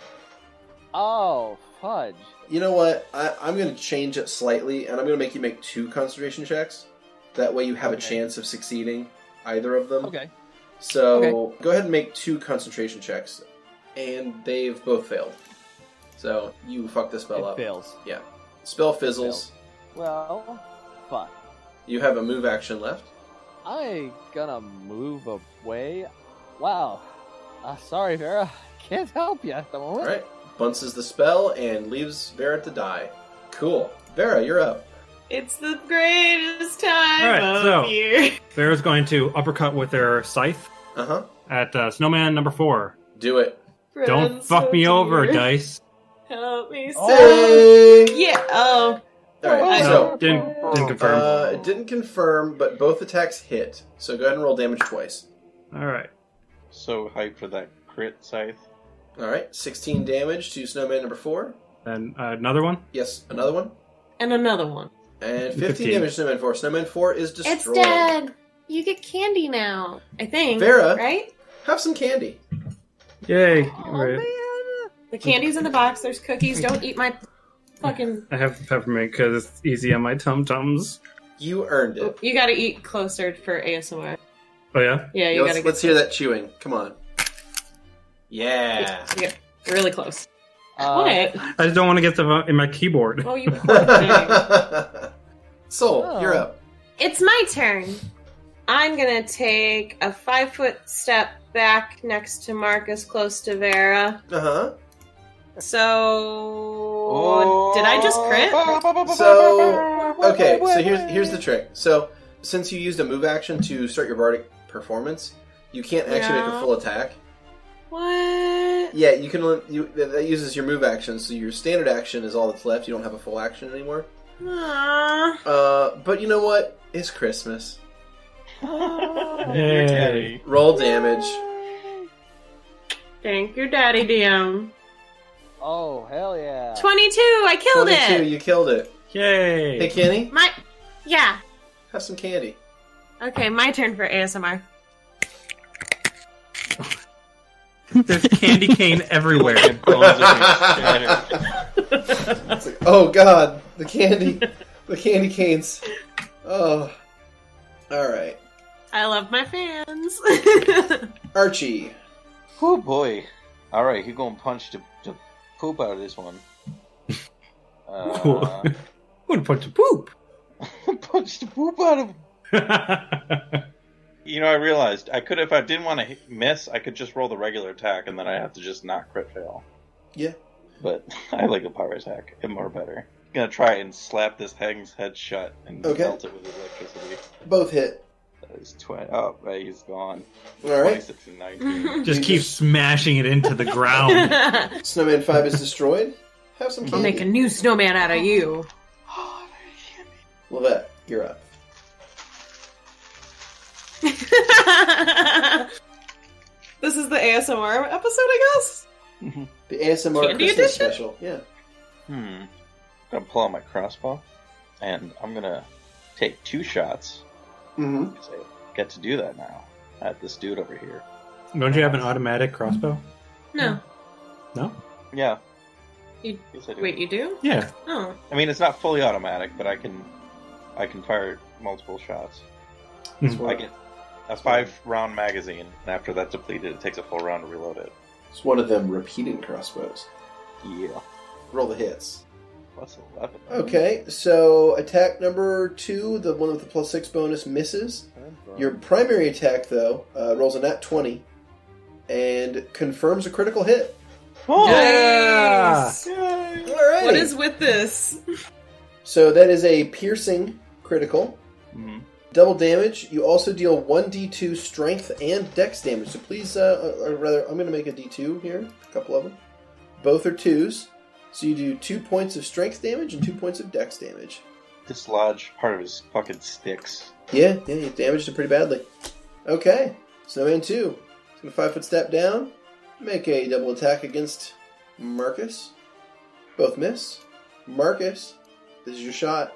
Oh, fudge. You know what? I, I'm going to change it slightly, and I'm going to make you make two concentration checks. That way you have okay. a chance of succeeding, either of them. Okay. So okay. go ahead and make two concentration checks, and they've both failed. So you fucked the spell it up. It fails. Yeah. Spell fizzles. Well, fuck. You have a move action left. I gonna move away. Wow. Uh, sorry, Vera. Can't help you at the moment. All right. Bunces the spell and leaves Vera to die. Cool. Vera, you're up. It's the greatest time All right, of so year. Vera's going to uppercut with her scythe uh-huh. at uh, Snowman number four. Do it. Friends Don't fuck so me dear. Over, Dice. Help me oh. save. Yeah. Oh. All right. So, so didn't, didn't confirm. Uh, it didn't confirm, but both attacks hit. So go ahead and roll damage twice. All right. So hyped for that crit scythe. Alright, sixteen damage to Snowman number four. And uh, another one? Yes, another one. And another one. And fifteen, fifteen damage to Snowman four. Snowman four is destroyed. It's dead! You get candy now, I think. Vera, right? Have some candy. Yay. Oh, right. Man. The candy's in the box, there's cookies. Don't eat my fucking... I have the peppermint because it's easy on my tum-tums. You earned it. You gotta eat closer for A S M R. Oh, yeah? Yeah, you Yo, gotta let's, get... Let's hear that chewing. Come on. Yeah. Yeah. Really close. Uh, what? I just don't want to get the in my keyboard. Oh, you poor thing. Soul, oh. You're up. It's my turn. I'm going to take a five foot step back next to Markus, close to Vera. Uh-huh. So... Oh. Did I just crit? So... Okay, so here's, here's the trick. So, since you used a move action to start your bardic performance, you can't actually yeah. make a full attack. What? Yeah, you can. You, that uses your move action, so your standard action is all that's left. You don't have a full action anymore. Aww. Uh, but you know what? It's Christmas. Oh. Hey. Daddy. Roll damage. Yay. Thank your daddy, D M. Oh hell yeah! twenty-two. I killed twenty-two, it. twenty-two. You killed it. Yay! Hey, Kenny. My, yeah. Have some candy. Okay, my turn for A S M R. There's candy cane everywhere. It's like, oh god, the candy, the candy canes. Oh, all right. I love my fans. Archie. Oh boy. All right, he's gonna punch the, the poop out of this one. Uh, I'm gonna punch the poop. Punch the poop out of him. you know, I realized I could, if I didn't want to miss, I could just roll the regular attack, and then I have to just not crit fail. Yeah. But I like a power attack. It's more better. I'm going to try and slap this hang's head shut and okay. melt it with electricity. Both hit. That is twenty. Oh, he's gone. All right. twenty-six and nineteen. Just keep smashing it into the ground. Snowman five is destroyed. Have some candy. I'll make a new snowman out of you. Oh, Lovette, you're up. This is the A S M R episode, I guess? Mm-hmm. The A S M R Candy Christmas edition? Special. Yeah. Hmm. I'm going to pull out my crossbow, and I'm going to take two shots. Mm-hmm. Because I get to do that now at this dude over here. Don't you have an automatic crossbow? No. No? Yeah. You, yes, I do. Wait, you do? Yeah. Oh. I mean, it's not fully automatic, but I can I can fire multiple shots. That's mm-hmm. I get a five-round magazine, and after that's depleted, it takes a full round to reload it. It's one of them repeating crossbows. Yeah. Roll the hits. Plus eleven. Okay, so attack number two, the one with the plus six bonus, misses. Your primary attack, though, uh, rolls a nat twenty and confirms a critical hit. Oh! Yes! Yay! Alrighty. What is with this? So that is a piercing critical. Mm-hmm. Double damage. You also deal one d two strength and dex damage. So please, uh, or rather, I'm going to make a d two here. A couple of them. Both are twos. So you do two points of strength damage and two points of dex damage. Dislodge part of his fucking sticks. Yeah, yeah, you damaged him pretty badly. Okay. Snowman two. He's going to five foot step down. Make a double attack against Markus. Both miss. Markus, this is your shot.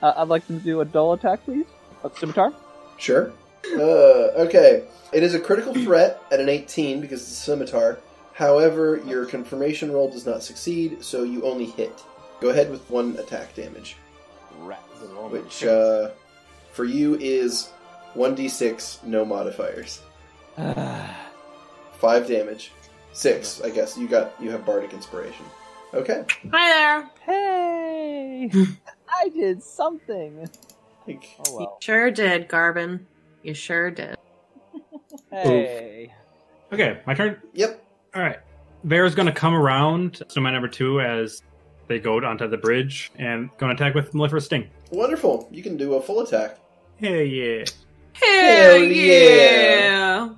Uh, I'd like to do a dull attack, please. A scimitar? Sure. Uh, okay. It is a critical threat at an eighteen because it's a scimitar. However, your confirmation roll does not succeed, so you only hit. Go ahead with one attack damage. Right. Which, uh, for you is one d six, no modifiers. Five damage. Six, I guess. You got. You have bardic inspiration. Okay. Hi there. Hey. I did something. Like, oh, wow. You sure did, Garvin. You sure did. Hey. Oof. Okay, my turn? Yep. Alright. Vera's gonna come around, so my number two, as they go onto the bridge, and gonna attack with Mellifluous Sting. Wonderful. You can do a full attack. Hell yeah. Hell yeah.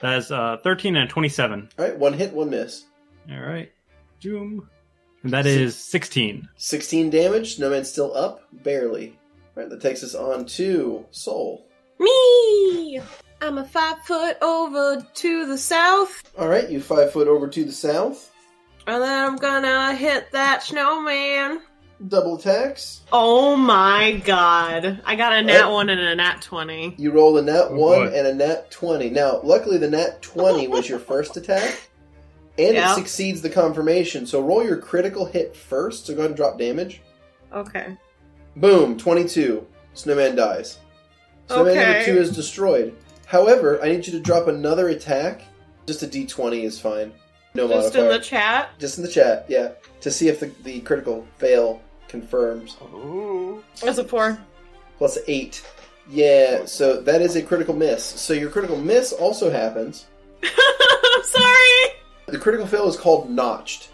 That is uh, thirteen and twenty-seven. Alright, one hit, one miss. Alright. Doom. And that is sixteen. sixteen damage. Snowman's still up. Barely. All right, that takes us on to Soul. Me! I'm a five foot over to the south. All right, you five foot over to the south. And then I'm gonna hit that snowman. Double attacks. Oh my god. I got a nat right. one and a nat twenty. You rolled a nat oh, one boy. and a nat twenty. Now, luckily the nat twenty was your first attack. And yeah. It succeeds the confirmation. So roll your critical hit first. So go ahead and drop damage. Okay. Boom. twenty-two. Snowman dies. Snowman okay. number two is destroyed. However, I need you to drop another attack. Just a d twenty is fine. No modifier. Just in the chat? Just in the chat, yeah. To see if the, the critical fail confirms. Ooh. That's a four. Plus eight. Yeah, so that is a critical miss. So your critical miss also happens. I'm sorry! The critical fail is called Notched.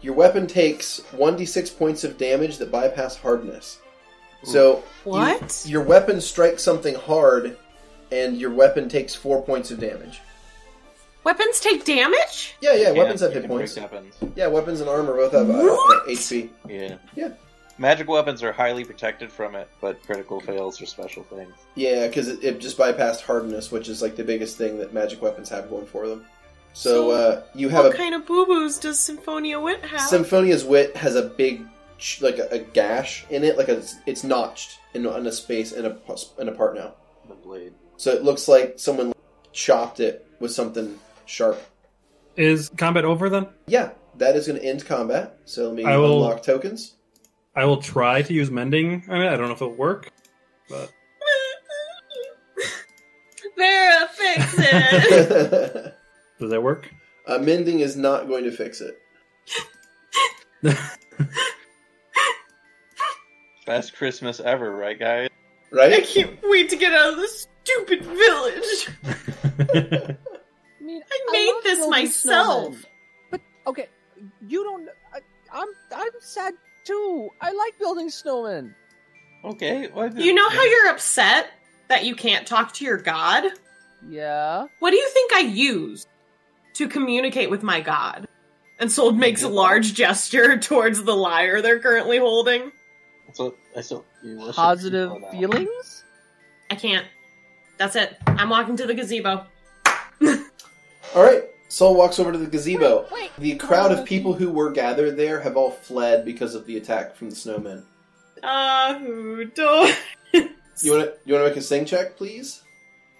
Your weapon takes one d six points of damage that bypass hardness. So what? You, your weapon strikes something hard, and your weapon takes four points of damage. Weapons take damage? Yeah, yeah, yeah weapons have hit points. Weapons. Yeah, weapons and armor both have uh, H P. Yeah. Yeah. Magic weapons are highly protected from it, but critical fails are special things. Yeah, because it, it just bypassed hardness, which is like the biggest thing that magic weapons have going for them. So, uh, you have what a... kind of boo-boos does Symphonia's Wit have? Symphonia's Wit has a big, like, a, a gash in it. Like, a, it's notched in, in a space in a, in a part now. The blade. So it looks like someone chopped it with something sharp. Is combat over, then? Yeah. That is going to end combat. So let me I will, unlock tokens. I will try to use Mending. I mean, I don't know if it'll work, but... Vera, fix it! Does that work? Uh, mending is not going to fix it. Best Christmas ever, right, guys? Right? I can't wait to get out of this stupid village. I mean, I made I this myself. Snowmen. But okay, you don't. I, I'm I'm sad too. I like building snowmen. Okay. Well, you know how you're upset that you can't talk to your god? Yeah. What do you think I used to communicate with my god? And Sold makes a large gesture towards the lyre they're currently holding. So I still positive feelings. I can't. That's it. I'm walking to the gazebo. All right. Sol walks over to the gazebo. Wait, wait. The crowd of people who were gathered there have all fled because of the attack from the snowmen. Uh, who does? You want to you want to make a sing check, please?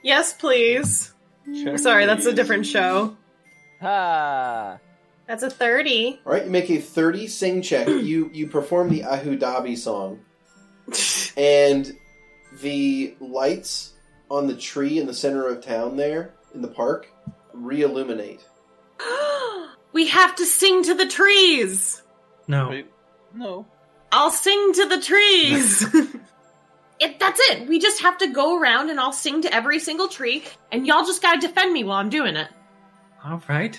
Yes, please. Check Sorry, please. That's a different show. Ha. That's a thirty. All right, you make a thirty sing check. you you perform the Ahu Dhabi song, and the lights on the tree in the center of town there in the park re-illuminate. We have to sing to the trees. No, Wait, no. I'll sing to the trees. it that's it. We just have to go around, and I'll sing to every single tree, and y'all just gotta defend me while I'm doing it. All right.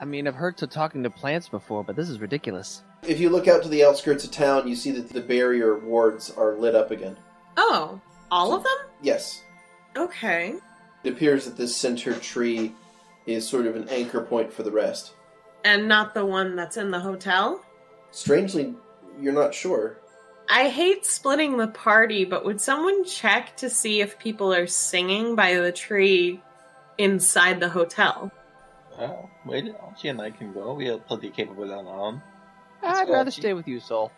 I mean, I've heard of talking to plants before, but this is ridiculous. If you look out to the outskirts of town, you see that the barrier wards are lit up again. Oh, all so, of them? Yes. Okay. It appears that this center tree is sort of an anchor point for the rest. And not the one that's in the hotel? Strangely, you're not sure. I hate splitting the party, but would someone check to see if people are singing by the tree inside the hotel? Oh, wait, Archie and I can go. We are plenty capable on our own. Let's I'd go, rather Archie. Stay with you, Sol.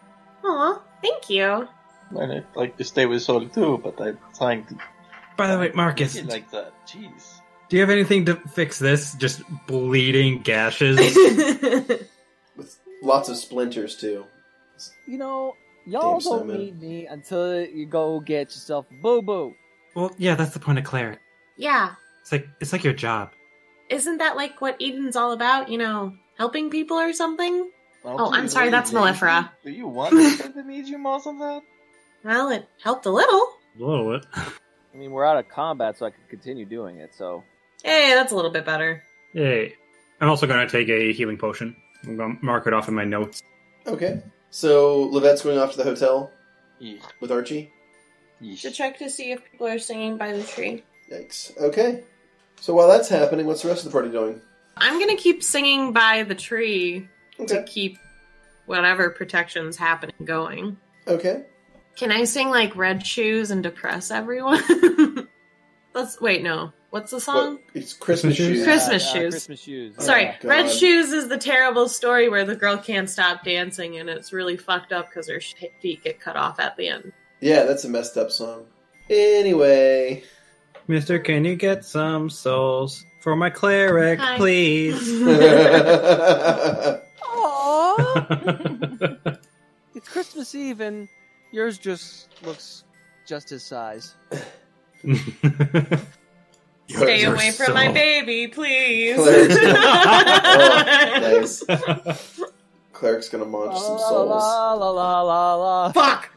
Aw, thank you. And I'd like to stay with Sol too, but I'm trying to... By the way, Markus. Like that. Jeez. Do you have anything to fix this? Just bleeding gashes? With lots of splinters, too. You know, y'all don't need me until you go get yourself a boo-boo. Well, yeah, that's the point of claret. Yeah. It's like It's like your job. Isn't that like what Eden's all about? You know, helping people or something? Well, oh, I'm sorry, that's Mellifera. Do you want to need you most of that? Well, it helped a little. A little bit. I mean, we're out of combat, so I can continue doing it, so... Hey, that's a little bit better. Hey, I'm also going to take a healing potion. I'm going to mark it off in my notes. Okay. So, Lovette's going off to the hotel yeah. with Archie? Yeah. To check to see if people are singing by the tree. Yikes. Okay. So while that's happening, what's the rest of the party doing? I'm going to keep singing by the tree okay. to keep whatever protection's happening going. Okay. Can I sing, like, Red Shoes and depress everyone? Let's wait, no. What's the song? What? It's Christmas Shoes. Christmas Shoes. Yeah, yeah, Christmas Shoes. Sorry, oh, Red Shoes is the terrible story where the girl can't stop dancing and it's really fucked up because her feet get cut off at the end. Yeah, that's a messed up song. Anyway... Mister, can you get some souls for my cleric, Hi. please? Aww. It's Christmas Eve, and yours just looks just his size. Stay away from soul. my baby, please. Cleric's gonna, oh, nice. Cleric's gonna munch la, some souls. La, la, la, la, la. Fuck!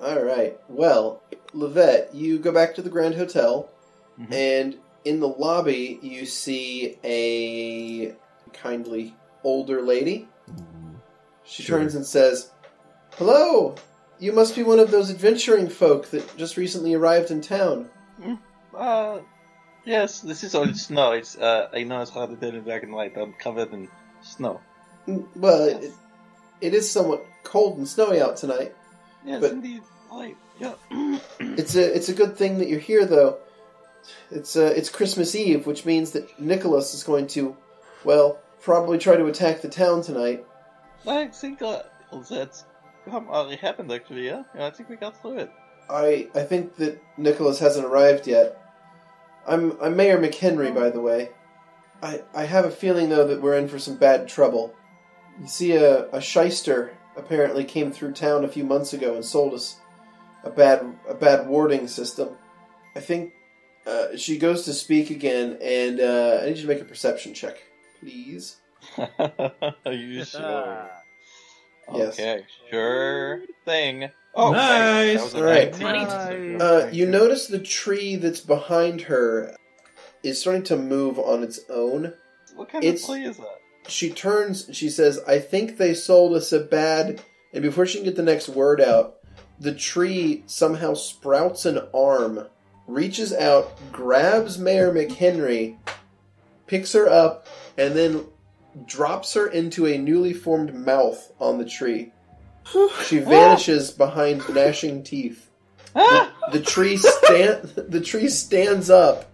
All right, well... Lovette, you go back to the Grand Hotel, mm-hmm. and in the lobby, you see a kindly older lady. She sure. turns and says, "Hello! You must be one of those adventuring folk that just recently arrived in town." Mm, uh, yes, this is all snow. It's, uh, I know it's hard to tell in black and white. I'm covered in snow. Well, yes. it, it is somewhat cold and snowy out tonight. Yes, but indeed. Light. Yeah. It's a it's a good thing that you're here, though. It's uh, it's Christmas Eve, which means that Nikolaus is going to, well, probably try to attack the town tonight. I think uh, that's already happened, actually, yeah? yeah? I think we got through it. I I think that Nikolaus hasn't arrived yet. I'm I'm Mayor McHenry, by the way. I, I have a feeling, though, that we're in for some bad trouble. You see, a, a shyster apparently came through town a few months ago and sold us A bad, a bad warding system. I think uh, she goes to speak again, and uh, I need you to make a perception check, please. Are you sure? Okay, yes. Sure thing. Oh, nice! That was right. nice. Uh, you notice the tree that's behind her is starting to move on its own. What kind it's, of play is that? She turns and she says, I think they sold us a bad... And before she can get the next word out, the tree somehow sprouts an arm, reaches out, grabs Mayor McHenry, picks her up, and then drops her into a newly formed mouth on the tree. She vanishes behind gnashing teeth. The, the tree stand. The tree stands up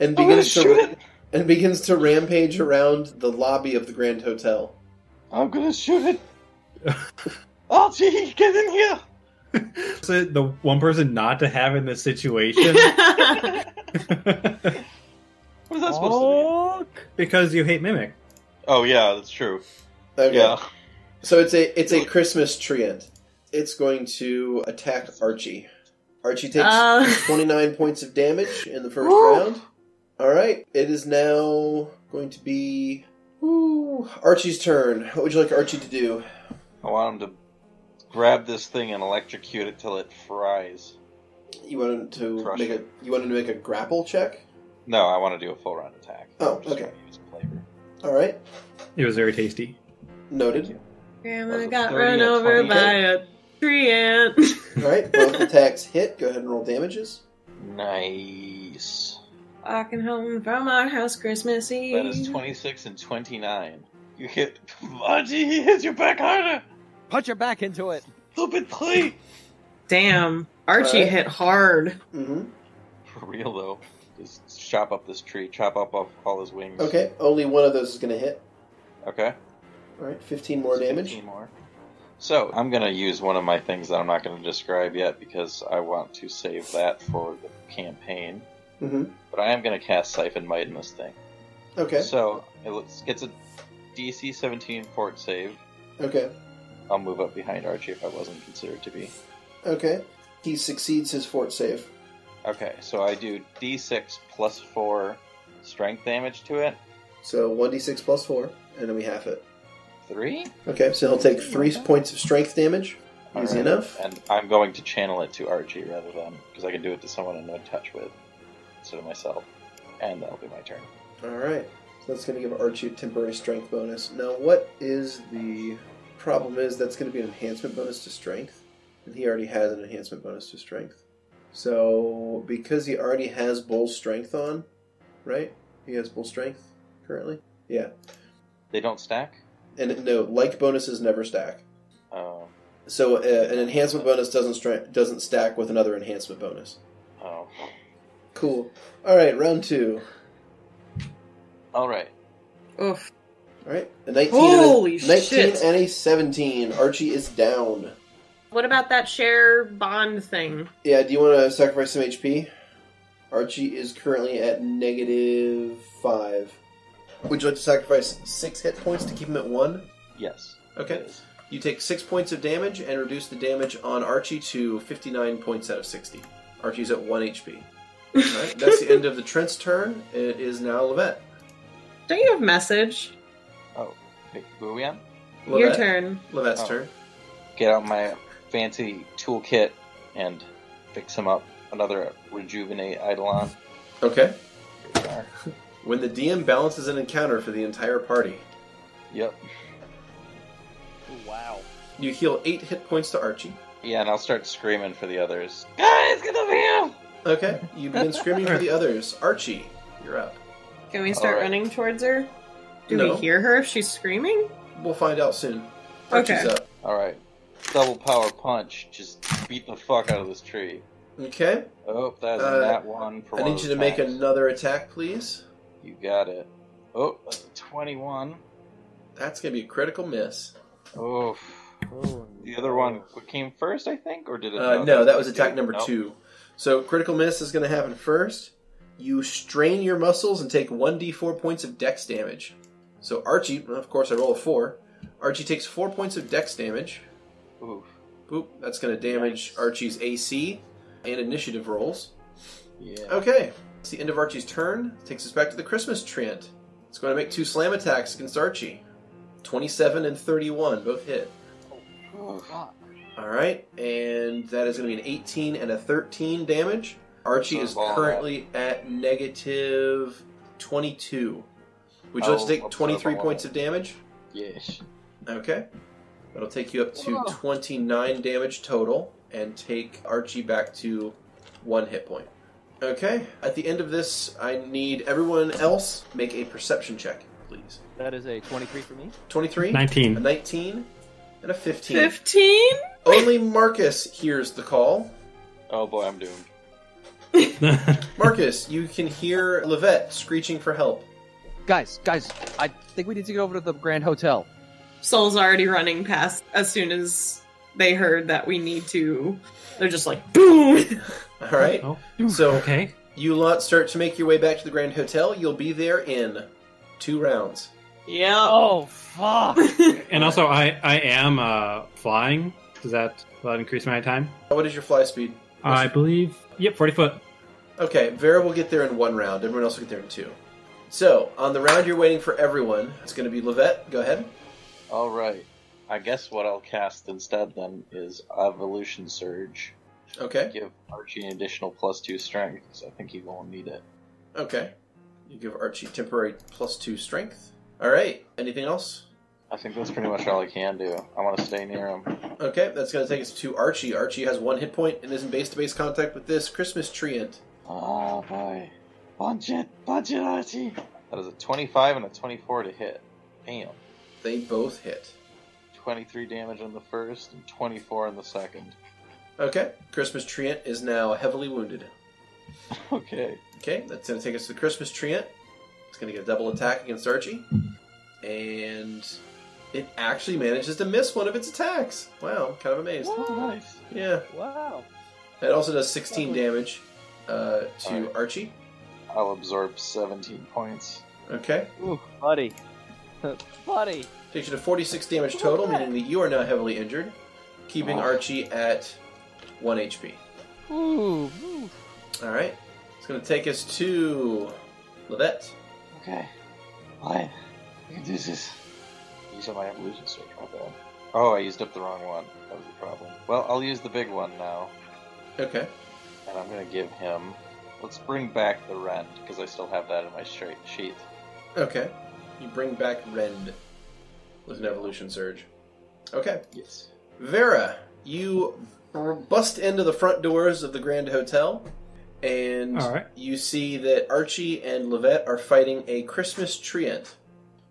and begins to and begins to rampage around the lobby of the Grand Hotel. I'm gonna shoot it. Archie, get in here! So the one person not to have in this situation. What is that supposed to be? Because you hate Mimic. Oh yeah, that's true. Okay. Yeah. So it's a it's a Christmas treant. It's going to attack Archie. Archie takes uh. twenty-nine points of damage in the first Ooh. round. All right, it is now going to be ooh, Archie's turn. What would you like Archie to do? I want him to grab this thing and electrocute it till it fries. You want him to Crush make it. a you want him to make a grapple check? No, I want to do a full round attack. Oh, I'm just okay. Use flavor. All right. It was very tasty. Noted. Grandma got run over by a tree ant. Alright, both attacks hit. Go ahead and roll damages. Nice. Walking home from our house Christmas Eve. That is twenty-six and twenty-nine. You hit... Archie, he hits your back harder! Punch your back into it. Stupid play! Damn. Archie right. hit hard. Mm-hmm. For real, though. Just chop up this tree. Chop up off all his wings. Okay, only one of those is going to hit. Okay. Alright, fifteen more damage. fifteen more. So, I'm going to use one of my things that I'm not going to describe yet because I want to save that for the campaign. Mm-hmm. But I am going to cast Siphon Might in this thing. Okay. So, it gets a D C seventeen fort save. Okay. I'll move up behind Archie if I wasn't considered to be. Okay. He succeeds his fort save. Okay, so I do D six plus four strength damage to it. So, one D six plus four, and then we half it. Three? Okay, so he'll take three points of strength damage. All Easy right. enough. And I'm going to channel it to Archie rather than... Because I can do it to someone I'm no touch with. Instead of myself. And that'll be my turn. Alright. So that's going to give Archie a temporary strength bonus. Now, what is the... Problem is, that's going to be an enhancement bonus to strength. And he already has an enhancement bonus to strength. So, because he already has bull strength on, right? He has bull strength currently? Yeah. They don't stack? And no, like bonuses never stack. Oh. So uh, an enhancement bonus doesn't stri- doesn't stack with another enhancement bonus. Oh. Cool. All right, round two. All right. Oof. All right. A nineteen, Holy and a, nineteen shit. and a seventeen. Archie is down. What about that share bond thing? Yeah. Do you want to sacrifice some H P? Archie is currently at negative five. Would you like to sacrifice six hit points to keep him at one? Yes. Okay. You take six points of damage and reduce the damage on Archie to fifty-nine points out of sixty. Archie's at one H P. All right. That's the end of the Trent's turn. It is now Lovette. Don't you have message? Oh. Wait, who are we on? Lovette. Your turn. Lovette's oh. turn. Get out my fancy toolkit and fix him up. Another rejuvenate eidolon. Okay. Here we are. When the D M balances an encounter for the entire party. Yep. Wow. You heal eight hit points to Archie. Yeah, and I'll start screaming for the others. Guys, get over here! Okay, you begin screaming for the others. Archie, you're up. Can we start right. running towards her? Do no. we hear her if she's screaming? We'll find out soon. Archie's okay. up. Alright. Double power punch. Just beat the fuck out of this tree. Okay. Oh, that's uh, that one. For I need you to times. make another attack, please. You got it. Oh, that's a twenty-one. That's going to be a critical miss. Oh. oh the other one came first, I think? Or did it? Uh, no, that, that was attack number nope. two. So critical miss is going to happen first. You strain your muscles and take one d four points of dex damage. So Archie, well, of course I roll a four. Archie takes four points of dex damage. Oof. Boop. That's going to damage Archie's A C and initiative rolls. Yeah. Okay. It's the end of Archie's turn. Takes us back to the Christmas treant. It's going to make two slam attacks against Archie. twenty-seven and thirty-one, both hit. Oh, God. Alright, and that is going to be an eighteen and a thirteen damage. Archie is currently at negative twenty-two. Would you oh, like to take twenty-three points of damage? Yes. Okay. That'll take you up to Whoa. twenty-nine damage total, and take Archie back to one hit point. Okay. At the end of this, I need everyone else make a perception check, please. That is a twenty-three for me. twenty-three? nineteen. A nineteen. And a fifteen. fifteen? Only Markus hears the call. Oh boy, I'm doomed. Markus, you can hear Lovette screeching for help. Guys, guys, I think we need to get over to the Grand Hotel. Sol's already running past as soon as they heard that we need to. They're just like, boom! Alright, oh, so okay. You lot start to make your way back to the Grand Hotel. You'll be there in two rounds. Yeah. Oh, fuck. And also, I, I am uh, flying. Does that, that increase my time? What is your fly speed? Uh, I believe, yep, forty foot. Okay, Vera will get there in one round. Everyone else will get there in two. So, on the round you're waiting for everyone, it's going to be Lovette. Go ahead. All right. I guess what I'll cast instead, then, is Evolution Surge. Okay. Give Archie an additional plus two strength, because I think he won't need it. Okay. You give Archie temporary plus two strength. All right. Anything else? I think that's pretty much all I can do. I want to stay near him. Okay. That's going to take us to Archie. Archie has one hit point and is in base-to-base contact with this Christmas treant. Oh, boy. Punch it. Punch it, Archie. That is a twenty-five and a twenty-four to hit. Damn. They both hit. twenty-three damage on the first and twenty-four on the second. Okay. Christmas treant is now heavily wounded. Okay. Okay. That's going to take us to the Christmas treant. It's going to get a double attack against Archie. And it actually manages to miss one of its attacks. Wow, I'm kind of amazed. Wow. Nice. Yeah. Wow. It also does sixteen damage uh, to right. Archie. I'll absorb seventeen points. Okay. Ooh, buddy. Buddy. Takes you to forty-six damage total, meaning that you are now heavily injured, keeping oh. Archie at one H P. Ooh. Ooh. All right. It's going to take us to Lovette. Okay. Why? I can do this. Use up my evolution surge, my bad. Oh, I used up the wrong one. That was the problem. Well, I'll use the big one now. Okay. And I'm going to give him... Let's bring back the Rend, because I still have that in my sheath. Okay. You bring back Rend with an evolution surge. Okay. Yes. Vera, you bust into the front doors of the Grand Hotel, and right. you see that Archie and Lovette are fighting a Christmas treant.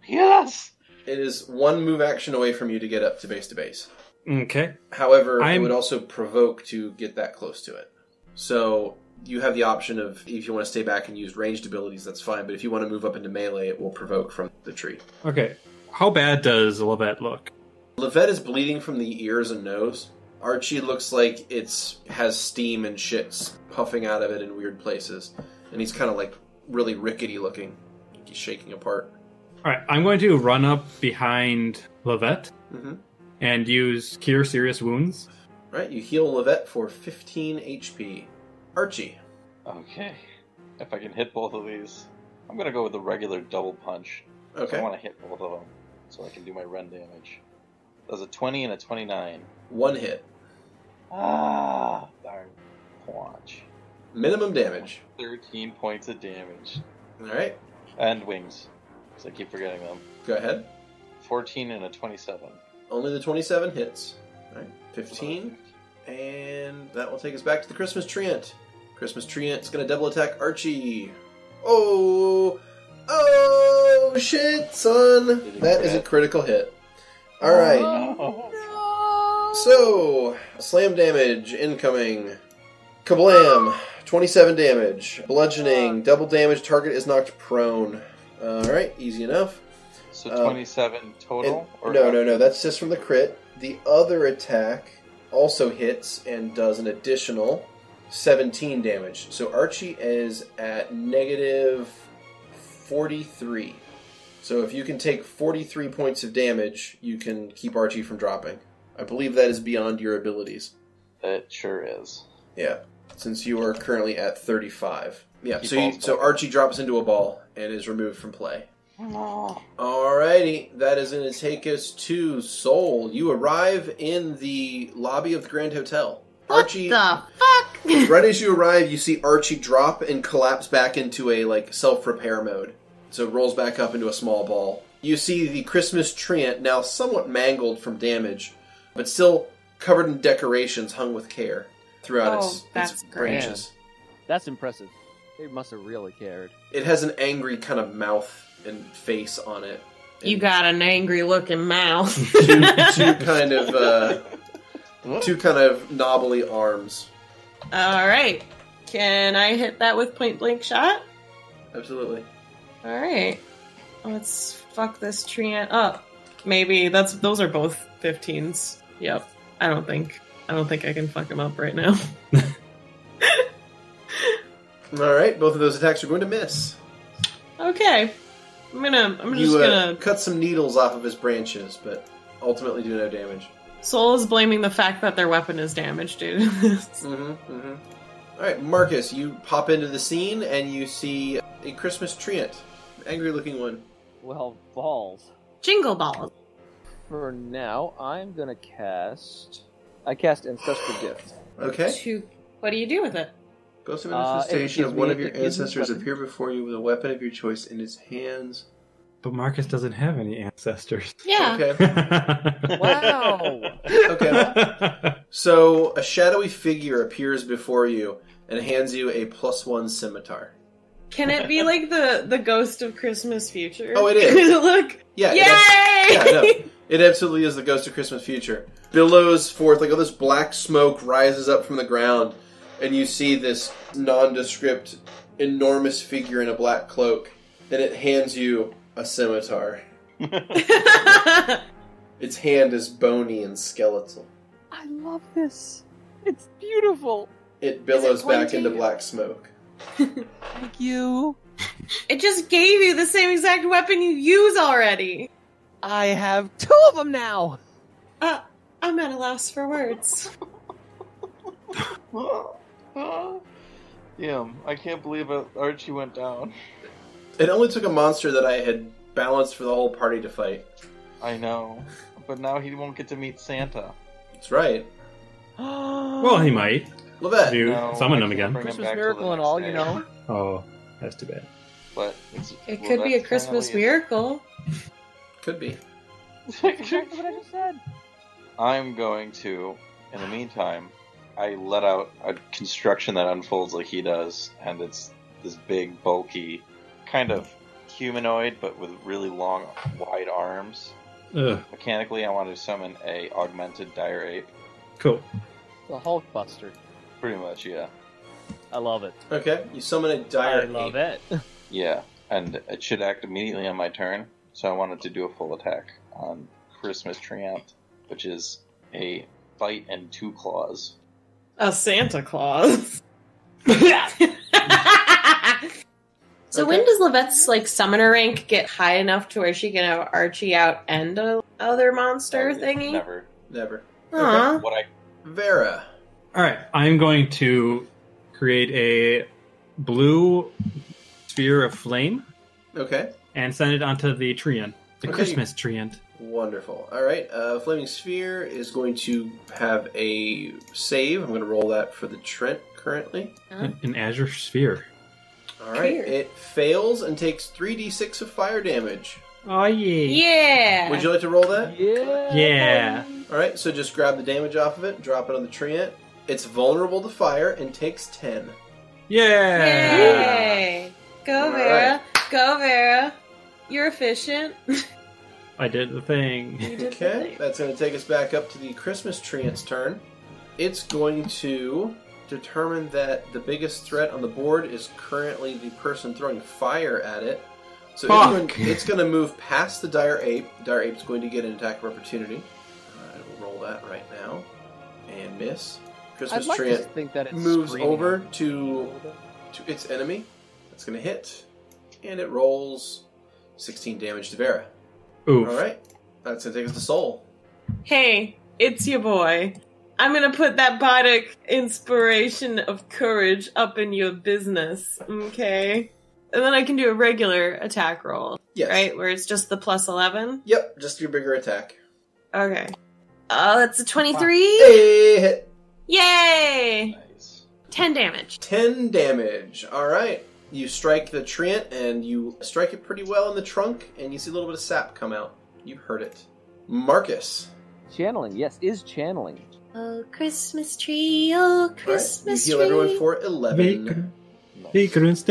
Yes! It is one move action away from you to get up to base to base. Okay. However, I'm... it would also provoke to get that close to it. So you have the option of, if you want to stay back and use ranged abilities, that's fine. But if you want to move up into melee, it will provoke from the tree. Okay. How bad does Lovette look? Lovette is bleeding from the ears and nose. Archie looks like it's has steam and shit puffing out of it in weird places. And he's kind of like really rickety looking. He's shaking apart. Alright, I'm going to run up behind Lovette mm-hmm. and use Cure Serious Wounds. Alright, you heal Lovette for fifteen H P. Archie. Okay. If I can hit both of these, I'm going to go with the regular double punch. Okay. I want to hit both of them so I can do my run damage. That's a twenty and a twenty-nine. One hit. Ah, darn. Punch. Minimum damage. thirteen points of damage. Alright. And wings. I keep forgetting them. Go ahead. fourteen and a twenty-seven. Only the twenty-seven hits. All right, fifteen. And that will take us back to the Christmas treant. Christmas treant's going to double attack Archie. Oh! Oh, shit, son! That is a critical hit. All right. Oh, no. So, slam damage incoming. Kablam! twenty-seven damage. Bludgeoning. Double damage. Target is knocked prone. Alright, easy enough. So twenty-seven um, total? Or no, no, no, that's just from the crit. The other attack also hits and does an additional seventeen damage. So Archie is at negative forty-three. So if you can take forty-three points of damage, you can keep Archie from dropping. I believe that is beyond your abilities. It sure is. Yeah, since you are currently at thirty-five. Yeah, so, you, so Archie drops into a ball and is removed from play. Alrighty, that is going to take us to Seoul. You arrive in the lobby of the Grand Hotel. Archie, what the fuck? Right as you arrive, you see Archie drop and collapse back into a like self-repair mode. So it rolls back up into a small ball. You see the Christmas treant, now somewhat mangled from damage, but still covered in decorations hung with care throughout oh, its, that's its branches. Grand. That's impressive. They must have really cared. It has an angry kind of mouth and face on it. You got an angry looking mouth. two, two kind of uh, two kind of knobbly arms. All right. Can I hit that with point blank shot? Absolutely. All right. Let's fuck this treant up. Maybe that's those are both fifteens. Yep. I don't think I don't think I can fuck him up right now. All right. Both of those attacks are going to miss. Okay. I'm gonna. I'm you, just gonna uh, cut some needles off of his branches, but ultimately do no damage. Soul is blaming the fact that their weapon is damaged, dude. mm-hmm, mm-hmm. All right, Markus, you pop into the scene and you see a Christmas treant, angry-looking one. Well, balls. Jingle balls. For now, I'm gonna cast. I cast Ancestral Gift. Okay. To... What do you do with it? Ghost of manifestation uh, of one me, of your ancestors appear before you with a weapon of your choice in his hands. But Markus doesn't have any ancestors. Yeah. Okay. Wow. Okay. So a shadowy figure appears before you and hands you a plus one scimitar. Can it be like the, the ghost of Christmas future? Oh, it is. Look. Yeah. Yay! It, abs- yeah, no, it absolutely is the ghost of Christmas future. Billows forth, like all this black smoke rises up from the ground. And you see this nondescript, enormous figure in a black cloak, and it hands you a scimitar. Its hand is bony and skeletal. I love this. It's beautiful. It billows it back into black smoke. Thank you. It just gave you the same exact weapon you use already. I have two of them now. Uh, I'm at a loss for words. Damn, I can't believe Archie went down. It only took a monster that I had balanced for the whole party to fight. I know, but now he won't get to meet Santa. That's right. Well, he might. Lovette. Dude, no, summon him again. Christmas him miracle and all, day. You know. Oh, that's too bad. But it's, it could be a Christmas miracle. Could be. That's what I just said. I'm going to, in the meantime... I let out a construction that unfolds like he does, and it's this big, bulky, kind of humanoid, but with really long, wide arms. Ugh. Mechanically, I want to summon a augmented dire ape. Cool. The Hulkbuster. Pretty much, yeah. I love it. Okay, you summon a dire ape. I love ape. it. Yeah, and it should act immediately on my turn, so I wanted to do a full attack on Christmas Treant, which is a bite and two claws. A Santa Claus. Yeah. So okay. When does Lovette's like summoner rank get high enough to where she can have Archie out and a other monster never, thingy? Never, never. Aww. Okay. What I... Vera. All right, I'm going to create a blue sphere of flame. Okay. And send it onto the treant, the okay. Christmas treant. Wonderful. All right. Uh, Flaming Sphere is going to have a save. I'm going to roll that for the Trent currently. An, an Azure Sphere. All right. Clear. It fails and takes three d six of fire damage. Oh, yeah. Yeah. Would you like to roll that? Yeah. Yeah. All right. So just grab the damage off of it, drop it on the Treant. It's vulnerable to fire and takes ten. Yeah. Yay. Go, all Vera. Right. Go, Vera. You're efficient. I did the thing. Did okay, the thing. That's going to take us back up to the Christmas treant's turn. It's going to determine that the biggest threat on the board is currently the person throwing fire at it. So Fuck. It's going to move past the dire ape. The dire ape's going to get an attack of opportunity. I right, will roll that right now and miss. Christmas like treant think that it's moves over to to its enemy. That's going to hit, and it rolls sixteen damage to Vera. Oof. All right, that's gonna take us to Soul. Hey, it's your boy. I'm gonna put that bardic inspiration of courage up in your business, okay? And then I can do a regular attack roll. Yes. Right? Where it's just the plus eleven? Yep, just your bigger attack. Okay. Oh, that's a twenty-three? Wow. Hey, hit. Yay! Nice. ten damage. ten damage. Alright. You strike the treant, and you strike it pretty well in the trunk, and you see a little bit of sap come out. You've heard it. Markus. Channeling, yes, is channeling. Oh, Christmas tree, oh, Christmas tree. Right. You heal everyone for eleven. Nice.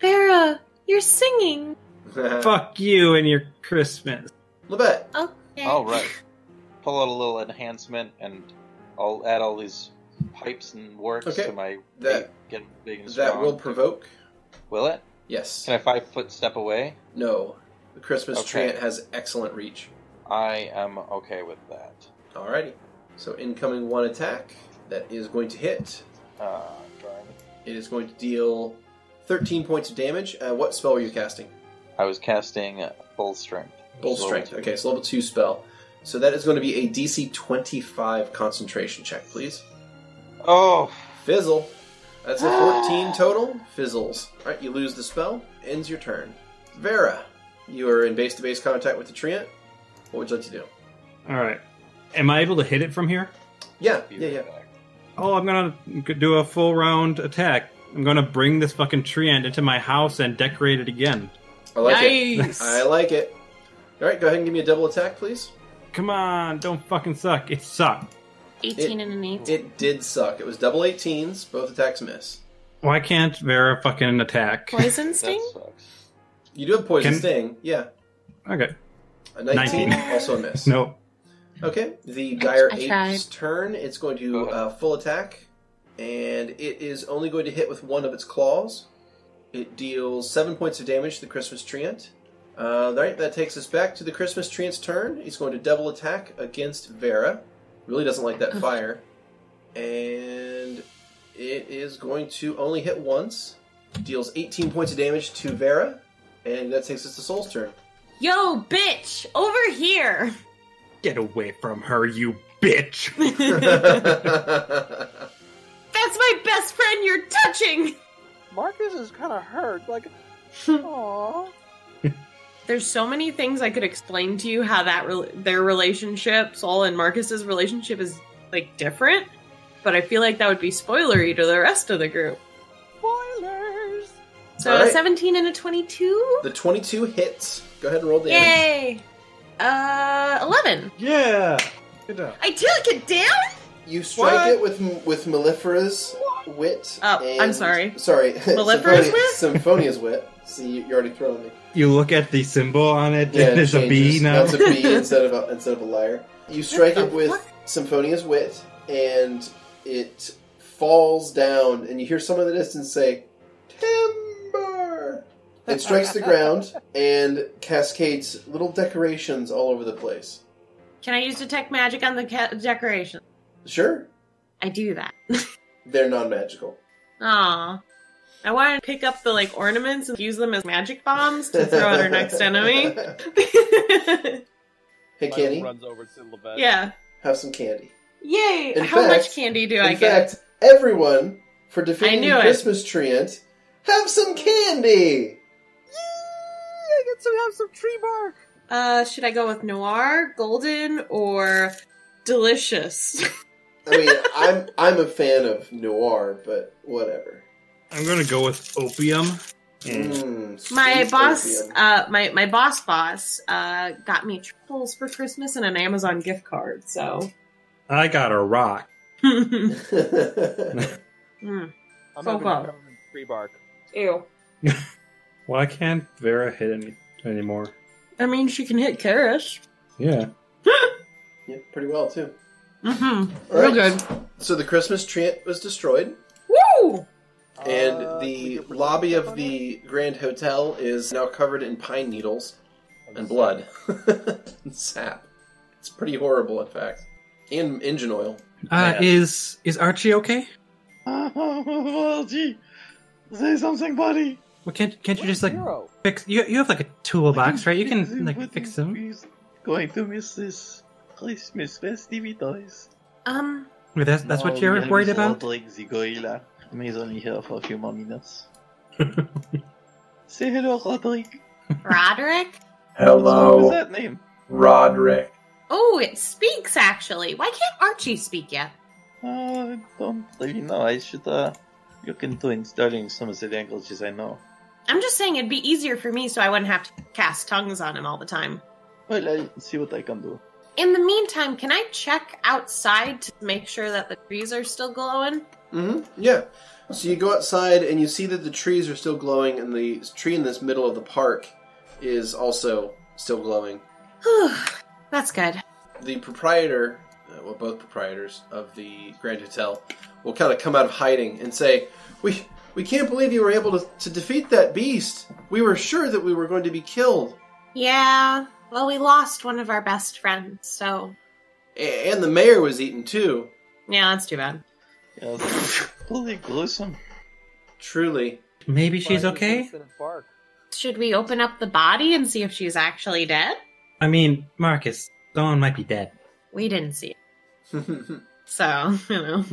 Vera, you're singing. Fuck you and your Christmas. Lovette. Okay. All right. Pull out a little enhancement, and I'll add all these pipes and works okay. to my... That, big, big and that will provoke. Will it? Yes. Can I five foot step away? No. The Christmas okay. tree has excellent reach. I am okay with that. Alrighty. So incoming one attack that is going to hit. Uh, it is going to deal thirteen points of damage. Uh, what spell were you casting? I was casting uh, Bull Strength. Bull Strength. Okay, it's so level two spell. So that is going to be a D C twenty-five concentration check, please. Oh. Fizzle. That's a fourteen total. Fizzles. Alright, you lose the spell. Ends your turn. Vera, you are in base-to-base contact with the treant. What would you like to do? Alright. Am I able to hit it from here? Yeah, yeah, yeah. Oh, I'm going to do a full round attack. I'm going to bring this fucking treant into my house and decorate it again. I like nice. it. I like it. Alright, go ahead and give me a double attack, please. Come on, don't fucking suck. It sucked. eighteen it, and an eight. It did suck. It was double eighteens. Both attacks miss. Why can't Vera fucking attack? Poison sting? That sucks. You do have poison Can... sting, yeah. Okay. A nineteen, nineteen. Also a miss. Nope. Okay, the Dire Ape's turn. It's going to uh, full attack, and it is only going to hit with one of its claws. It deals seven points of damage to the Christmas treant. Uh, all right, that takes us back to the Christmas treant's turn. He's going to double attack against Vera. Really doesn't like that fire. And it is going to only hit once. Deals eighteen points of damage to Vera, and that takes us to Sol's turn. Yo, bitch! Over here! Get away from her, you bitch! That's my best friend you're touching! Markus is kind of hurt, like, aww. There's so many things I could explain to you how that re- their relationship, Sol and Markus's relationship, is, like, different. But I feel like that would be spoilery to the rest of the group. Spoilers! So right. A seventeen and a twenty-two? The twenty-two hits. Go ahead and roll damage. Yay! Uh, eleven. Yeah! Good job. I took it down? You strike what? it with with Mellifera's Wit. Oh, and, I'm sorry. Sorry. Mellifera's Symphonia, Wit? Symphonia's Wit. See, you're already throwing me. You look at the symbol on it, yeah, and it's it a bee now. That's a bee instead of a, instead of a lyre. You strike it with what? Symphonia's Wit, and it falls down, and you hear someone in the distance say, "Timber!" It strikes the ground and cascades little decorations all over the place. Can I use Detect Magic on the ca- decorations? Sure. I do that. They're non-magical. Aww. I want to pick up the like ornaments and use them as magic bombs to throw at our next enemy. Hey, Candy. Runs over to Lovette. Yeah. Have some candy. Yay! In How fact, much candy do I get? In fact, everyone, for defeating the Christmas treant, have some candy! I get to have some tree bark. Uh, should I go with noir, golden, or delicious? I mean, I'm I'm a fan of noir, but whatever. I'm gonna go with opium. Mm, my boss, opium. uh, my my boss boss, uh, got me triples for Christmas and an Amazon gift card. So I got a rock. mm. I'm so having tree bark. Ew. Why can't Vera hit any anymore? I mean, she can hit Karish. Yeah. Yeah, pretty well, too. Mm-hmm. All Real right. good. So the Christmas treant was destroyed. Woo! And uh, the lobby of the Grand Hotel is now covered in pine needles and blood. And sap. It's pretty horrible, in fact. And engine oil. Uh, is, is Archie okay? Archie! Say something, buddy! Well, can't can't you just like hero? fix? You you have like a toolbox, right? You can like fix them. He's going to miss this Christmas festivities. Um. Wait, that's that's no, what you're worried about. Like the gorilla. He's only here for a few more minutes. Say hello, Roderick. Roderick? Hello. What was that name? Roderick. Oh, it speaks, actually. Why can't Archie speak yet? Uh, I don't really know. I should uh, look into and studying some of the languages I know. I'm just saying it'd be easier for me so I wouldn't have to cast tongues on him all the time. Well, I'll see what I can do. In the meantime, can I check outside to make sure that the trees are still glowing? Mm-hmm. Yeah. So you go outside and you see that the trees are still glowing and the tree in this middle of the park is also still glowing. Whew. That's good. The proprietor, uh, well, both proprietors of the Grand Hotel will kind of come out of hiding and say, We we can't believe you were able to, to defeat that beast. We were sure that we were going to be killed. Yeah. Well, we lost one of our best friends, so... And the mayor was eaten, too. Yeah, that's too bad. Yeah, that's really gruesome. Truly. Maybe she's okay? Should we open up the body and see if she's actually dead? I mean, Markus, someone might be dead. We didn't see it. So, you know.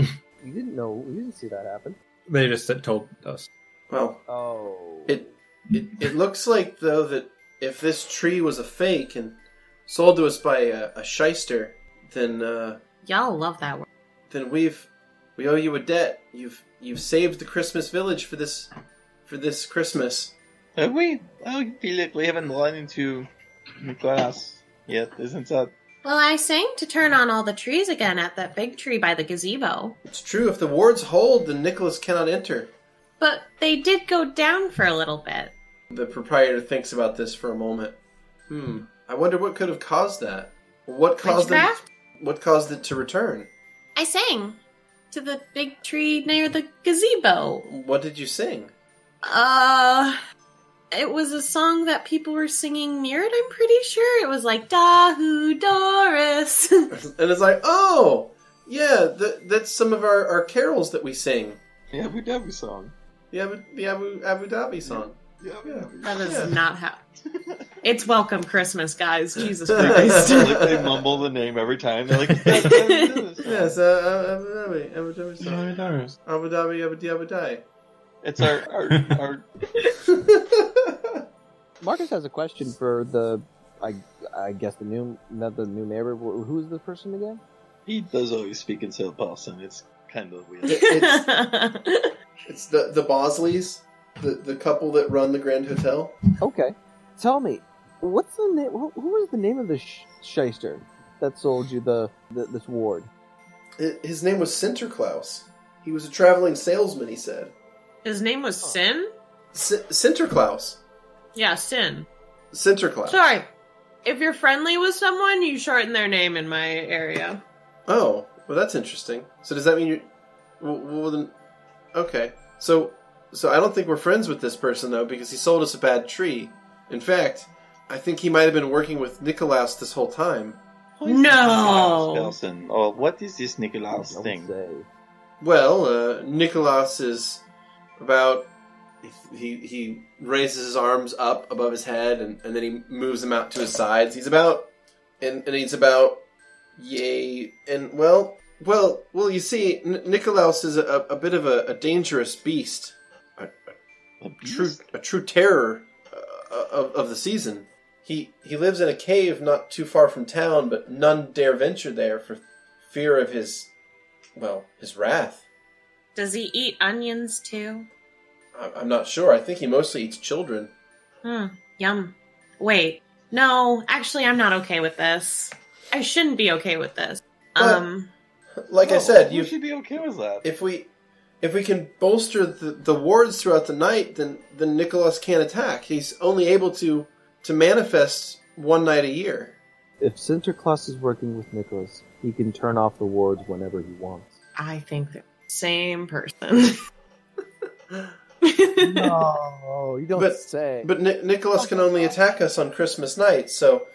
You didn't know. We didn't see that happen. They just told us. Well, oh. it, it, it looks like, though, that if this tree was a fake and sold to us by a, a shyster, then uh, y'all love that word. Then we've we owe you a debt. You've you've saved the Christmas village for this for this Christmas. Have we? I feel like we haven't run into Nikolaus yet, isn't that? Well, I sang to turn on all the trees again at that big tree by the gazebo. It's true. If the wards hold, then Nicholas cannot enter. But they did go down for a little bit. The proprietor thinks about this for a moment. Hmm. I wonder what could have caused that. What caused it? What caused it to return? I sang to the big tree near the gazebo. What did you sing? Uh, it was a song that people were singing near it. I'm pretty sure it was like "Dahu Doris," and it's like, oh, yeah, the, that's some of our, our carols that we sing. The Abu Dhabi song. The Abu the Abu, Abu Dhabi song. Yeah. Yeah, yeah. That is yeah. not how. It's Welcome Christmas, guys. Jesus Christ. Like they mumble the name every time. They're like, yes, Abu Dhabi, Abu Dhabi, Abu Dhabi, Abu Dhabi. It's our. our, our... Markus has a question for the, I, I guess the new, not the new neighbor. Who's the person again? He does always speak in South Boston. It's kind of weird. It, it's, it's the the Bosleys. The the couple that run the Grand Hotel. Okay, tell me, what's the name? Who, who was the name of the sh shyster that sold you the, the this ward? It, his name was Sinterklaas. He was a traveling salesman. He said his name was oh. Sin. S Sinterklaas. Yeah, Sin. Sinterklaas. Sorry, if you're friendly with someone, you shorten their name in my area. Oh, well, that's interesting. So does that mean you? Well, well then, okay, so. So I don't think we're friends with this person, though, because he sold us a bad tree. In fact, I think he might have been working with Nikolaus this whole time. No! Or what is this Nikolaus thing? Say. Well, uh, Nikolaus is about... He, he raises his arms up above his head, and, and then he moves them out to his sides. He's about... And, and he's about... Yay... And, well... Well, well, you see, N Nikolaus is a, a bit of a, a dangerous beast. A true, a true terror uh, of, of the season. He he lives in a cave not too far from town, but none dare venture there for fear of his, well, his wrath. Does he eat onions too? I, I'm not sure. I think he mostly eats children. Hmm. Yum. Wait. No, actually, I'm not okay with this. I shouldn't be okay with this. But, um. Like no, I said, you should be okay with that. If we. If we can bolster the, the wards throughout the night, then, then Nicholas can't attack. He's only able to, to manifest one night a year. If Sinterklaas is working with Nicholas, he can turn off the wards whenever he wants. I think they're the same person. No, you don't but, say. But Ni Nicholas can only attack us on Christmas night, so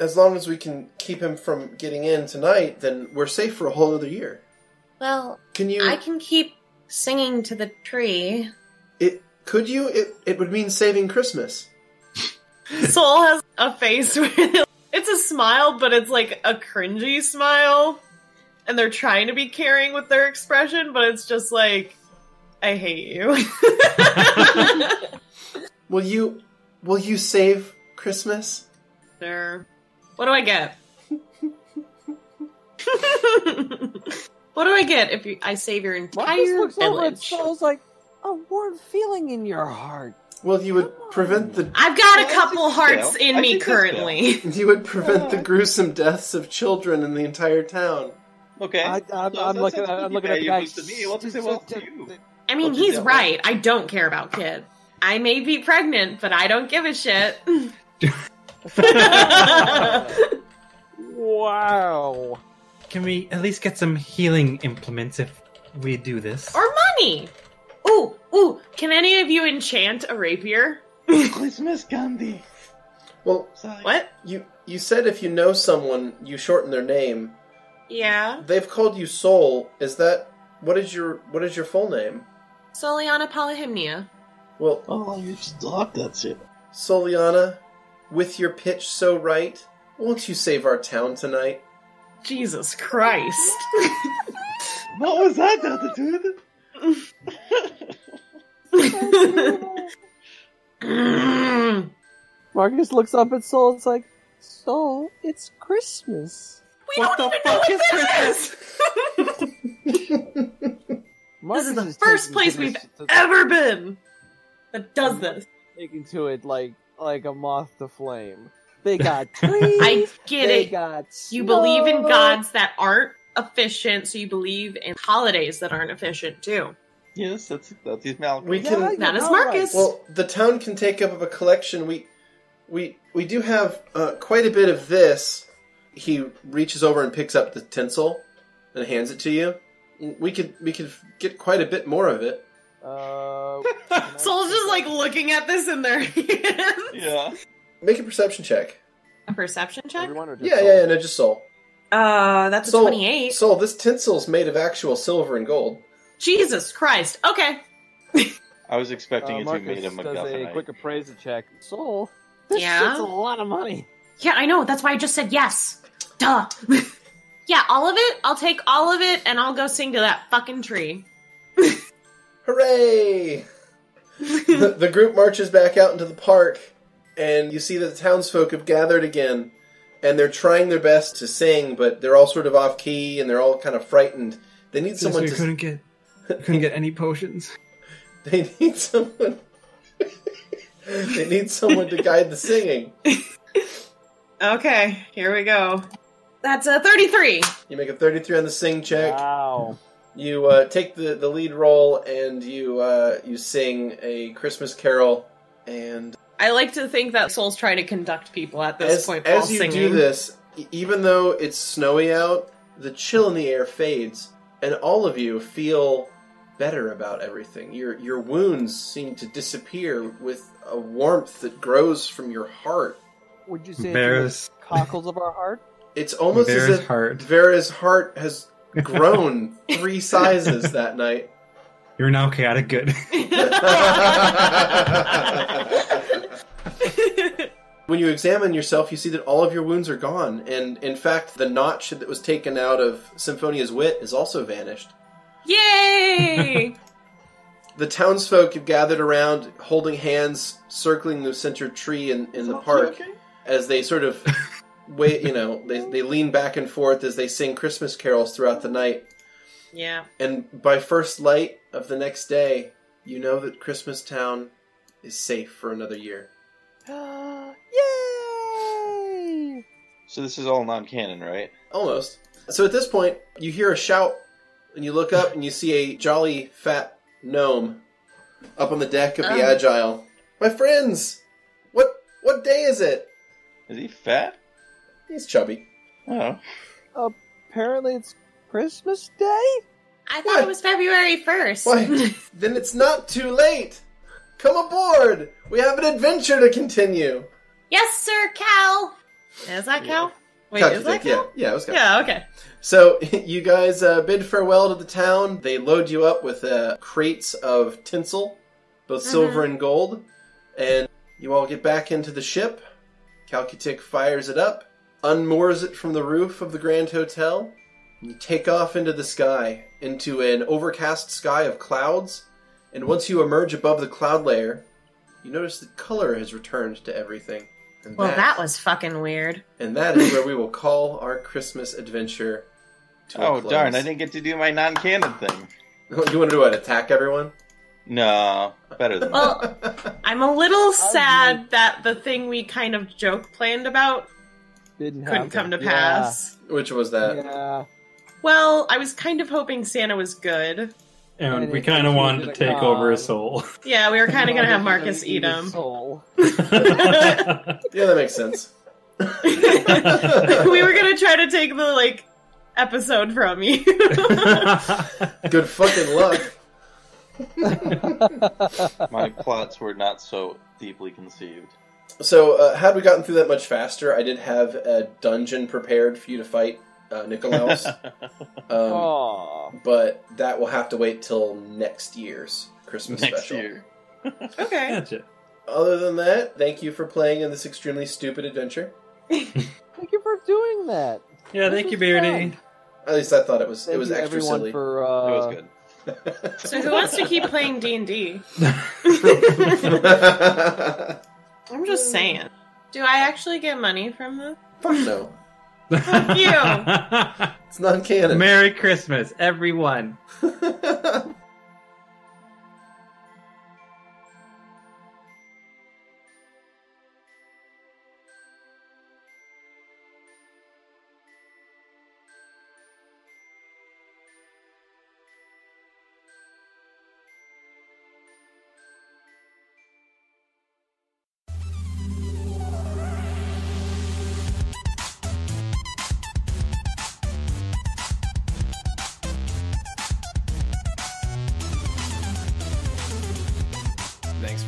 as long as we can keep him from getting in tonight, then we're safe for a whole other year. Well, can you? I can keep... Singing to the tree. It could you? It it would mean saving Christmas. Soul has a face where it's a smile, but it's like a cringy smile, and they're trying to be caring with their expression, but it's just like I hate you. Will you, will you save Christmas? Sure. What do I get? What do I get if you, I save your entire looks village? Over, it's like a warm feeling in your heart. Well, you would prevent the... I've got a couple hearts in me currently. You would prevent the gruesome deaths of children in the entire town. Okay. I, I'm, so I'm looking, I'm looking at the guy. To me. What to say, well, to you? I mean, what he's right. Way? I don't care about kids. I may be pregnant, but I don't give a shit. Wow. Can we at least get some healing implements if we do this? Or money! Ooh, ooh, can any of you enchant a rapier? Christmas candy. Well, sorry. What? You you said if you know someone, you shorten their name. Yeah. They've called you Sol. Is that what is your what is your full name? Soliana Polyhymnia. Well, oh, you just talk that shit. Soliana, with your pitch so right, won't you save our town tonight? Jesus Christ! What was that altitude? Markus looks up at Sol and is like, Sol, it's Christmas. We what don't the even fuck know what is Christmas? Is. This is the is first place we've ever the... been that does I'm this. Taking to it like like a moth to flame. They got trees. I get they it. Got you believe in gods that aren't efficient, so you believe in holidays that aren't efficient too. Yes, that's that's Malcolm. We can, yeah, that is Markus. Right. Well, the town can take up of a collection. We, we, we do have uh, quite a bit of this. He reaches over and picks up the tinsel and hands it to you. We could we could get quite a bit more of it. Uh, Sol's just like looking at this in their hands. Yeah. Make a perception check. A perception check? Everyone or just yeah, Sol? yeah, yeah, no, just Sol. Uh, that's Sol, a twenty-eight. Sol, this tinsel's made of actual silver and gold. Jesus Christ. Okay. I was expecting uh, it to be made of MacGuffin. Markus does a quick appraisal check. Sol, this yeah. shit's a lot of money. Yeah, I know. That's why I just said yes. Duh. Yeah, all of it. I'll take all of it, and I'll go sing to that fucking tree. Hooray! the, the group marches back out into the park, and you see that the townsfolk have gathered again, and they're trying their best to sing, but they're all sort of off-key, and they're all kind of frightened. They need someone we to... Couldn't get, couldn't get any potions. They need someone... they need someone to guide the singing. Okay, here we go. That's a thirty-three. You make a thirty-three on the sing check. Wow. You uh, take the, the lead role, and you uh, you sing a Christmas carol, and... I like to think that Sol's trying to conduct people at this as, point while as you singing. Do this, even though it's snowy out, the chill in the air fades, and all of you feel better about everything. Your your wounds seem to disappear with a warmth that grows from your heart. Would you say Vera's... it's the cockles of our heart? It's almost Vera's as if heart. Vera's heart has grown three sizes that night. You're now chaotic good. When you examine yourself, you see that all of your wounds are gone. And, in fact, the notch that was taken out of Symphonia's Wit is also vanished. Yay! The townsfolk have gathered around, holding hands, circling the center tree in, in the park. Okay? As they sort of, wait, you know, they, they lean back and forth as they sing Christmas carols throughout the night. Yeah. And by first light of the next day, you know that Christmas Town is safe for another year. Yay! So this is all non-canon, right? Almost. So at this point, you hear a shout, and you look up, and you see a jolly, fat gnome up on the deck of um. the Agile. My friends! What what day is it? Is he fat? He's chubby. Oh. Apparently it's Christmas Day? I thought what? It was February first. Why? Then it's not too late! Come aboard! We have an adventure to continue! Yes, sir, Cal! Is that Cal? Yeah. Wait, Calcutic, is that Cal? Yeah, yeah, it was Cal. Yeah, okay. So, you guys uh, bid farewell to the town. They load you up with uh, crates of tinsel, both mm-hmm. silver and gold. And you all get back into the ship. Calcutic fires it up, unmoors it from the roof of the Grand Hotel. And you take off into the sky, into an overcast sky of clouds And once you emerge above the cloud layer, you notice the color has returned to everything. And well, that, that was fucking weird. And that is where we will call our Christmas adventure to oh, a close. Darn, I didn't get to do my non-canon thing. You want to do what, attack everyone? No, better than well, that. I'm a little sad oh, that the thing we kind of joke planned about didn't couldn't happen. come to pass. Yeah. Which was that? Yeah. Well, I was kind of hoping Santa was good. And, and we kind of wanted to take God. over his soul. Yeah, we were kind of going to have Markus eat him. Soul. Yeah, that makes sense. We were going to try to take the, like, episode from you. Good fucking luck. My plots were not so deeply conceived. So, uh, had we gotten through that much faster, I did have a dungeon prepared for you to fight. Uh, Nikolaus. Um, but that will have to wait till next year's Christmas next special. Year. Okay. Gotcha. Other than that, thank you for playing in this extremely stupid adventure. Thank you for doing that. Yeah, this thank you, Beardy. Fun. At least I thought it was thank it was extra silly. For, uh... It was good. So who wants to keep playing D and D? I'm just saying. Do I actually get money from the? Fuck no. Fuck you! It's non-canon. Merry Christmas, everyone.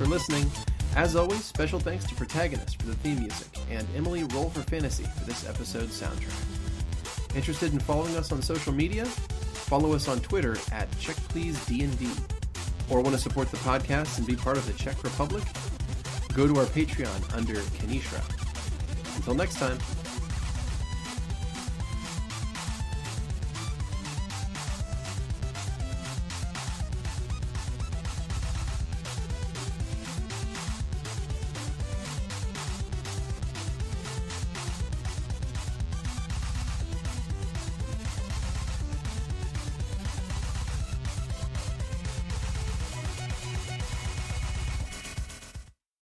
Listening. As always, special thanks to Protagonist for the theme music and Emily Roll for Fantasy for this episode's soundtrack. Interested in following us on social media? Follow us on Twitter at Check, Please! D and D. Or want to support the podcast and be part of the Czech Republic? Go to our Patreon under Kenishra. Until next time.